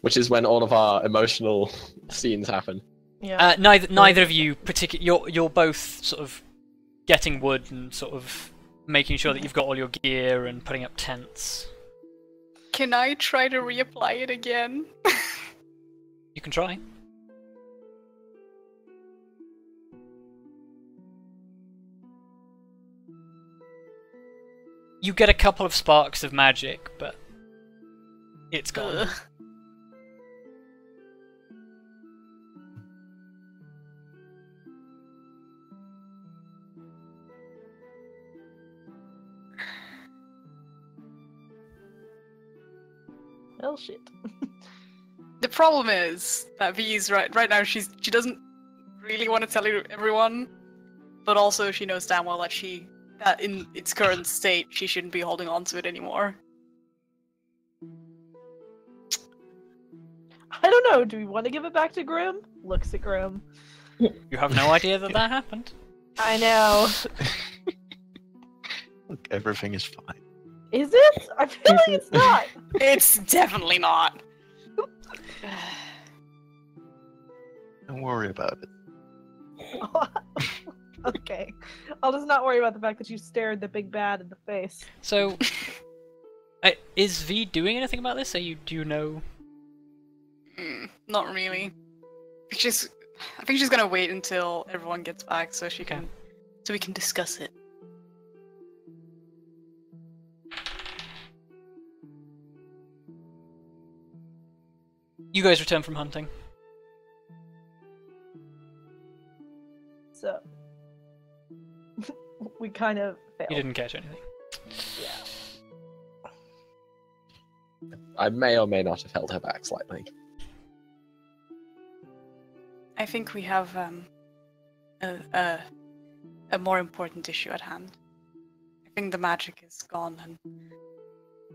Which is when all of our emotional scenes happen. Yeah. Uh, neither neither of you particular. You're you're both sort of getting wood and sort of making sure that you've got all your gear and putting up tents. Can I try to reapply it again? You can try. You get a couple of sparks of magic, but it's gone. Ugh. Well, shit. The problem is that V's right right now. She's she doesn't really want to tell everyone, but also she knows damn well that she that in its current state she shouldn't be holding on to it anymore. I don't know. Do we want to give it back to Grim? Looks at Grim. You have no idea that that happened. I know. Look, everything is fine. Is it? I feel like it's not! It's definitely not! Don't worry about it. Okay. I'll just not worry about the fact that you stared the big bad in the face. So... uh, is V doing anything about this? Are you, do you know? Mm, not really. She's, I think she's gonna wait until everyone gets back so she can... so we can discuss it. You guys return from hunting. So... we kind of failed. You didn't catch anything. Yeah. I may or may not have held her back slightly. I think we have um, a, a, a more important issue at hand. I think the magic is gone and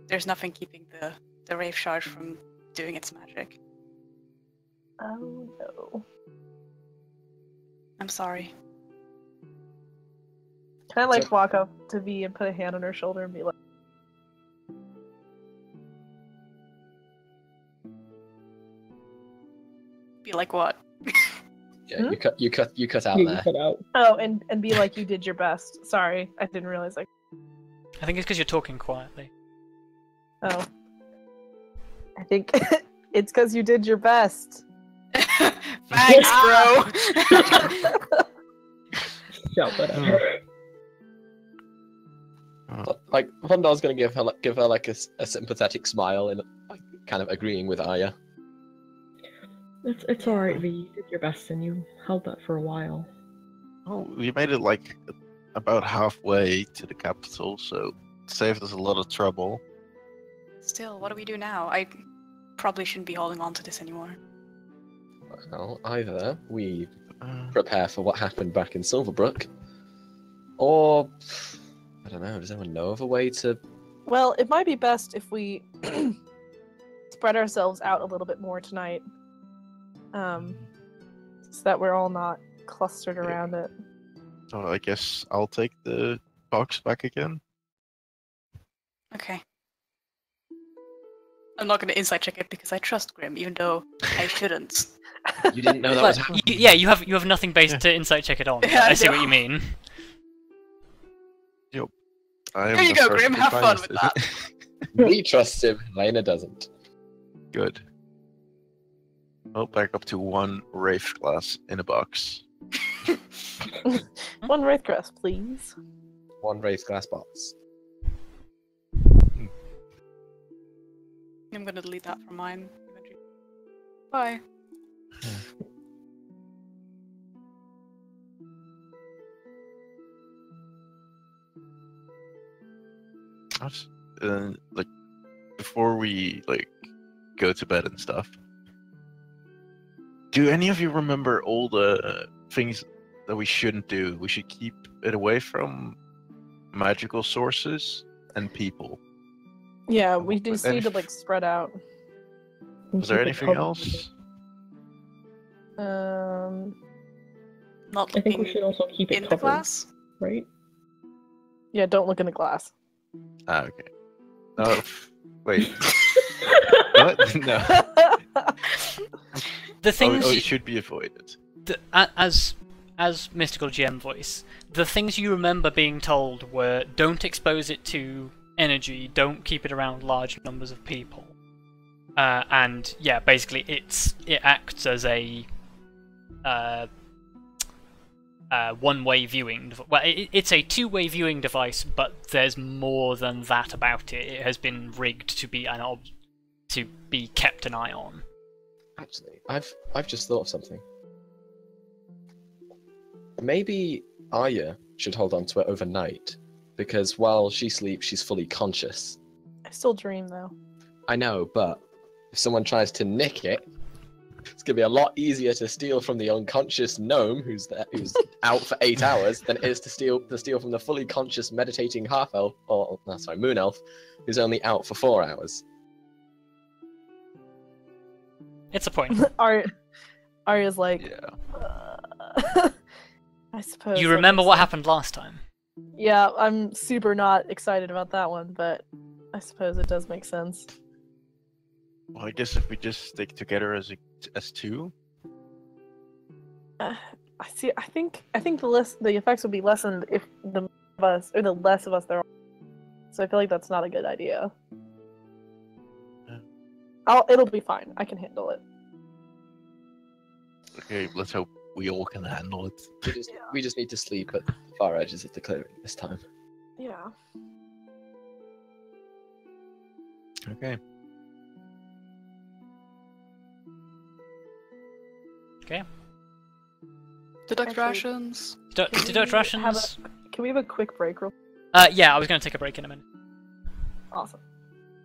there's nothing keeping the, the Wraith Shard from doing its magic. Oh no. I'm sorry. Can I like so, walk up to V and put a hand on her shoulder and be like, be like what? Yeah, hmm? you cut, you cut, you cut out you there. Cut out. Oh, and and be like, you did your best. Sorry, I didn't realize. Like, I think it's because you're talking quietly. Oh. I think it's because you did your best. Thanks, bro! Shout that out. Like, Vondal's gonna give her, like, give her like a, a sympathetic smile and like, kind of agreeing with Arya. It's, it's alright, V. You did your best and you held that for a while. Oh, well, you made it like about halfway to the capital, so it saved us a lot of trouble. Still, what do we do now? I probably shouldn't be holding on to this anymore. Well, either we prepare for what happened back in Silverbrook, or... I don't know, does anyone know of a way to... Well, it might be best if we spread ourselves out a little bit more tonight. Um, so that we're all not clustered around it. Oh, I guess I'll take the box back again. Okay. I'm not going to insight check it because I trust Grim, even though I shouldn't. You didn't know that was happening. You, yeah, you have you have nothing based yeah. to insight check it on. Yeah, I, I see what you mean. Yep. I am Here you the go, first Grim. Have fun with that. We trust him. Lena doesn't. Good. I'll back up to one Wraith Glass in a box. One Wraith Glass, please. One Wraith Glass box. I'm gonna delete that from mine. Bye. Yeah. I was, uh, like, before we like go to bed and stuff, Do any of you remember all the things that we shouldn't do? We should keep it away from magical sources and people. Yeah, we just need to like spread out. Was there anything else? Um, not. I think we should also keep it in the glass, right? Yeah, don't look in the glass. Ah, okay. Oh, wait. What? No. The things oh, oh, it should be avoided. The, as as mystical G M voice, the things you remember being told were: don't expose it to energy, don't keep it around large numbers of people, uh, and yeah, basically it's it acts as a uh, uh, one-way viewing. Well, it, it's a two-way viewing device, but there's more than that about it. It has been rigged to be an ob to be kept an eye on. Actually, I've I've just thought of something. Maybe Arya should hold on to it overnight, because while she sleeps, she's fully conscious. I still dream, though. I know, but if someone tries to nick it, it's gonna be a lot easier to steal from the unconscious gnome who's there, who's out for eight hours than it is to steal to steal from the fully conscious meditating half elf, or no, sorry, moon elf, who's only out for four hours. It's a point. Arya, Arya's like, yeah. uh, I suppose. You remember what happened last time? Yeah, I'm super not excited about that one, but I suppose it does make sense. Well, I guess if we just stick together as a, as two. Uh, I see. I think I think the less the effects would be lessened if the of us or the less of us there are. So I feel like that's not a good idea. I'll, it'll be fine. I can handle it. Okay, let's hope we all can handle it. We just, yeah. we just need to sleep at the far edges of the clearing this time. Yeah. Okay. Okay. Deduct Actually, rations. Deduct, deduct rations. A, can we have a quick break? Real uh, yeah, I was going to take a break in a minute. Awesome.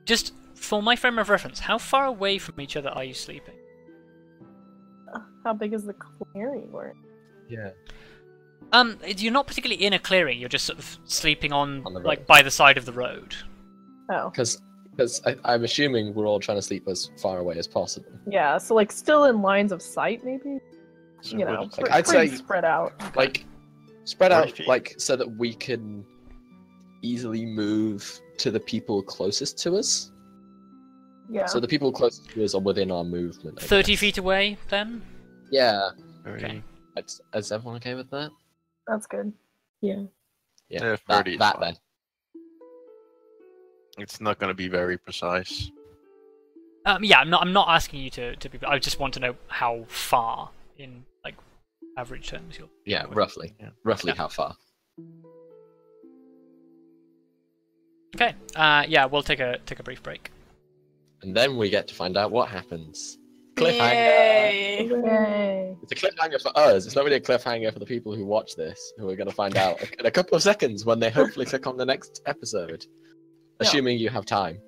Just... For my frame of reference, how far away from each other are you sleeping? How big is the clearing? Or yeah. Um, you're not particularly in a clearing. You're just sort of sleeping on, on like by the side of the road. Oh. Because because I'm assuming we're all trying to sleep as far away as possible. Yeah. So like still in lines of sight, maybe. So you know, like, I'd say spread out. Like spread out, feet. Like so that we can easily move to the people closest to us. Yeah. So the people closest to us are within our movement. I Thirty guess. feet away, then. Yeah. Okay. Is, is everyone okay with that? That's good. Yeah. Yeah. yeah that, that then. It's not going to be very precise. Um. Yeah. I'm not. I'm not asking you to. To be. I just want to know how far, in like average terms, you're. Yeah. Going. Roughly. Yeah. Roughly yeah. how far. Okay. Uh. Yeah. We'll take a take a brief break. And then we get to find out what happens. Cliffhanger! Yay. Yay. It's a cliffhanger for us. It's not really a cliffhanger for the people who watch this, who are going to find out in a couple of seconds when they hopefully click on the next episode. Assuming you have time.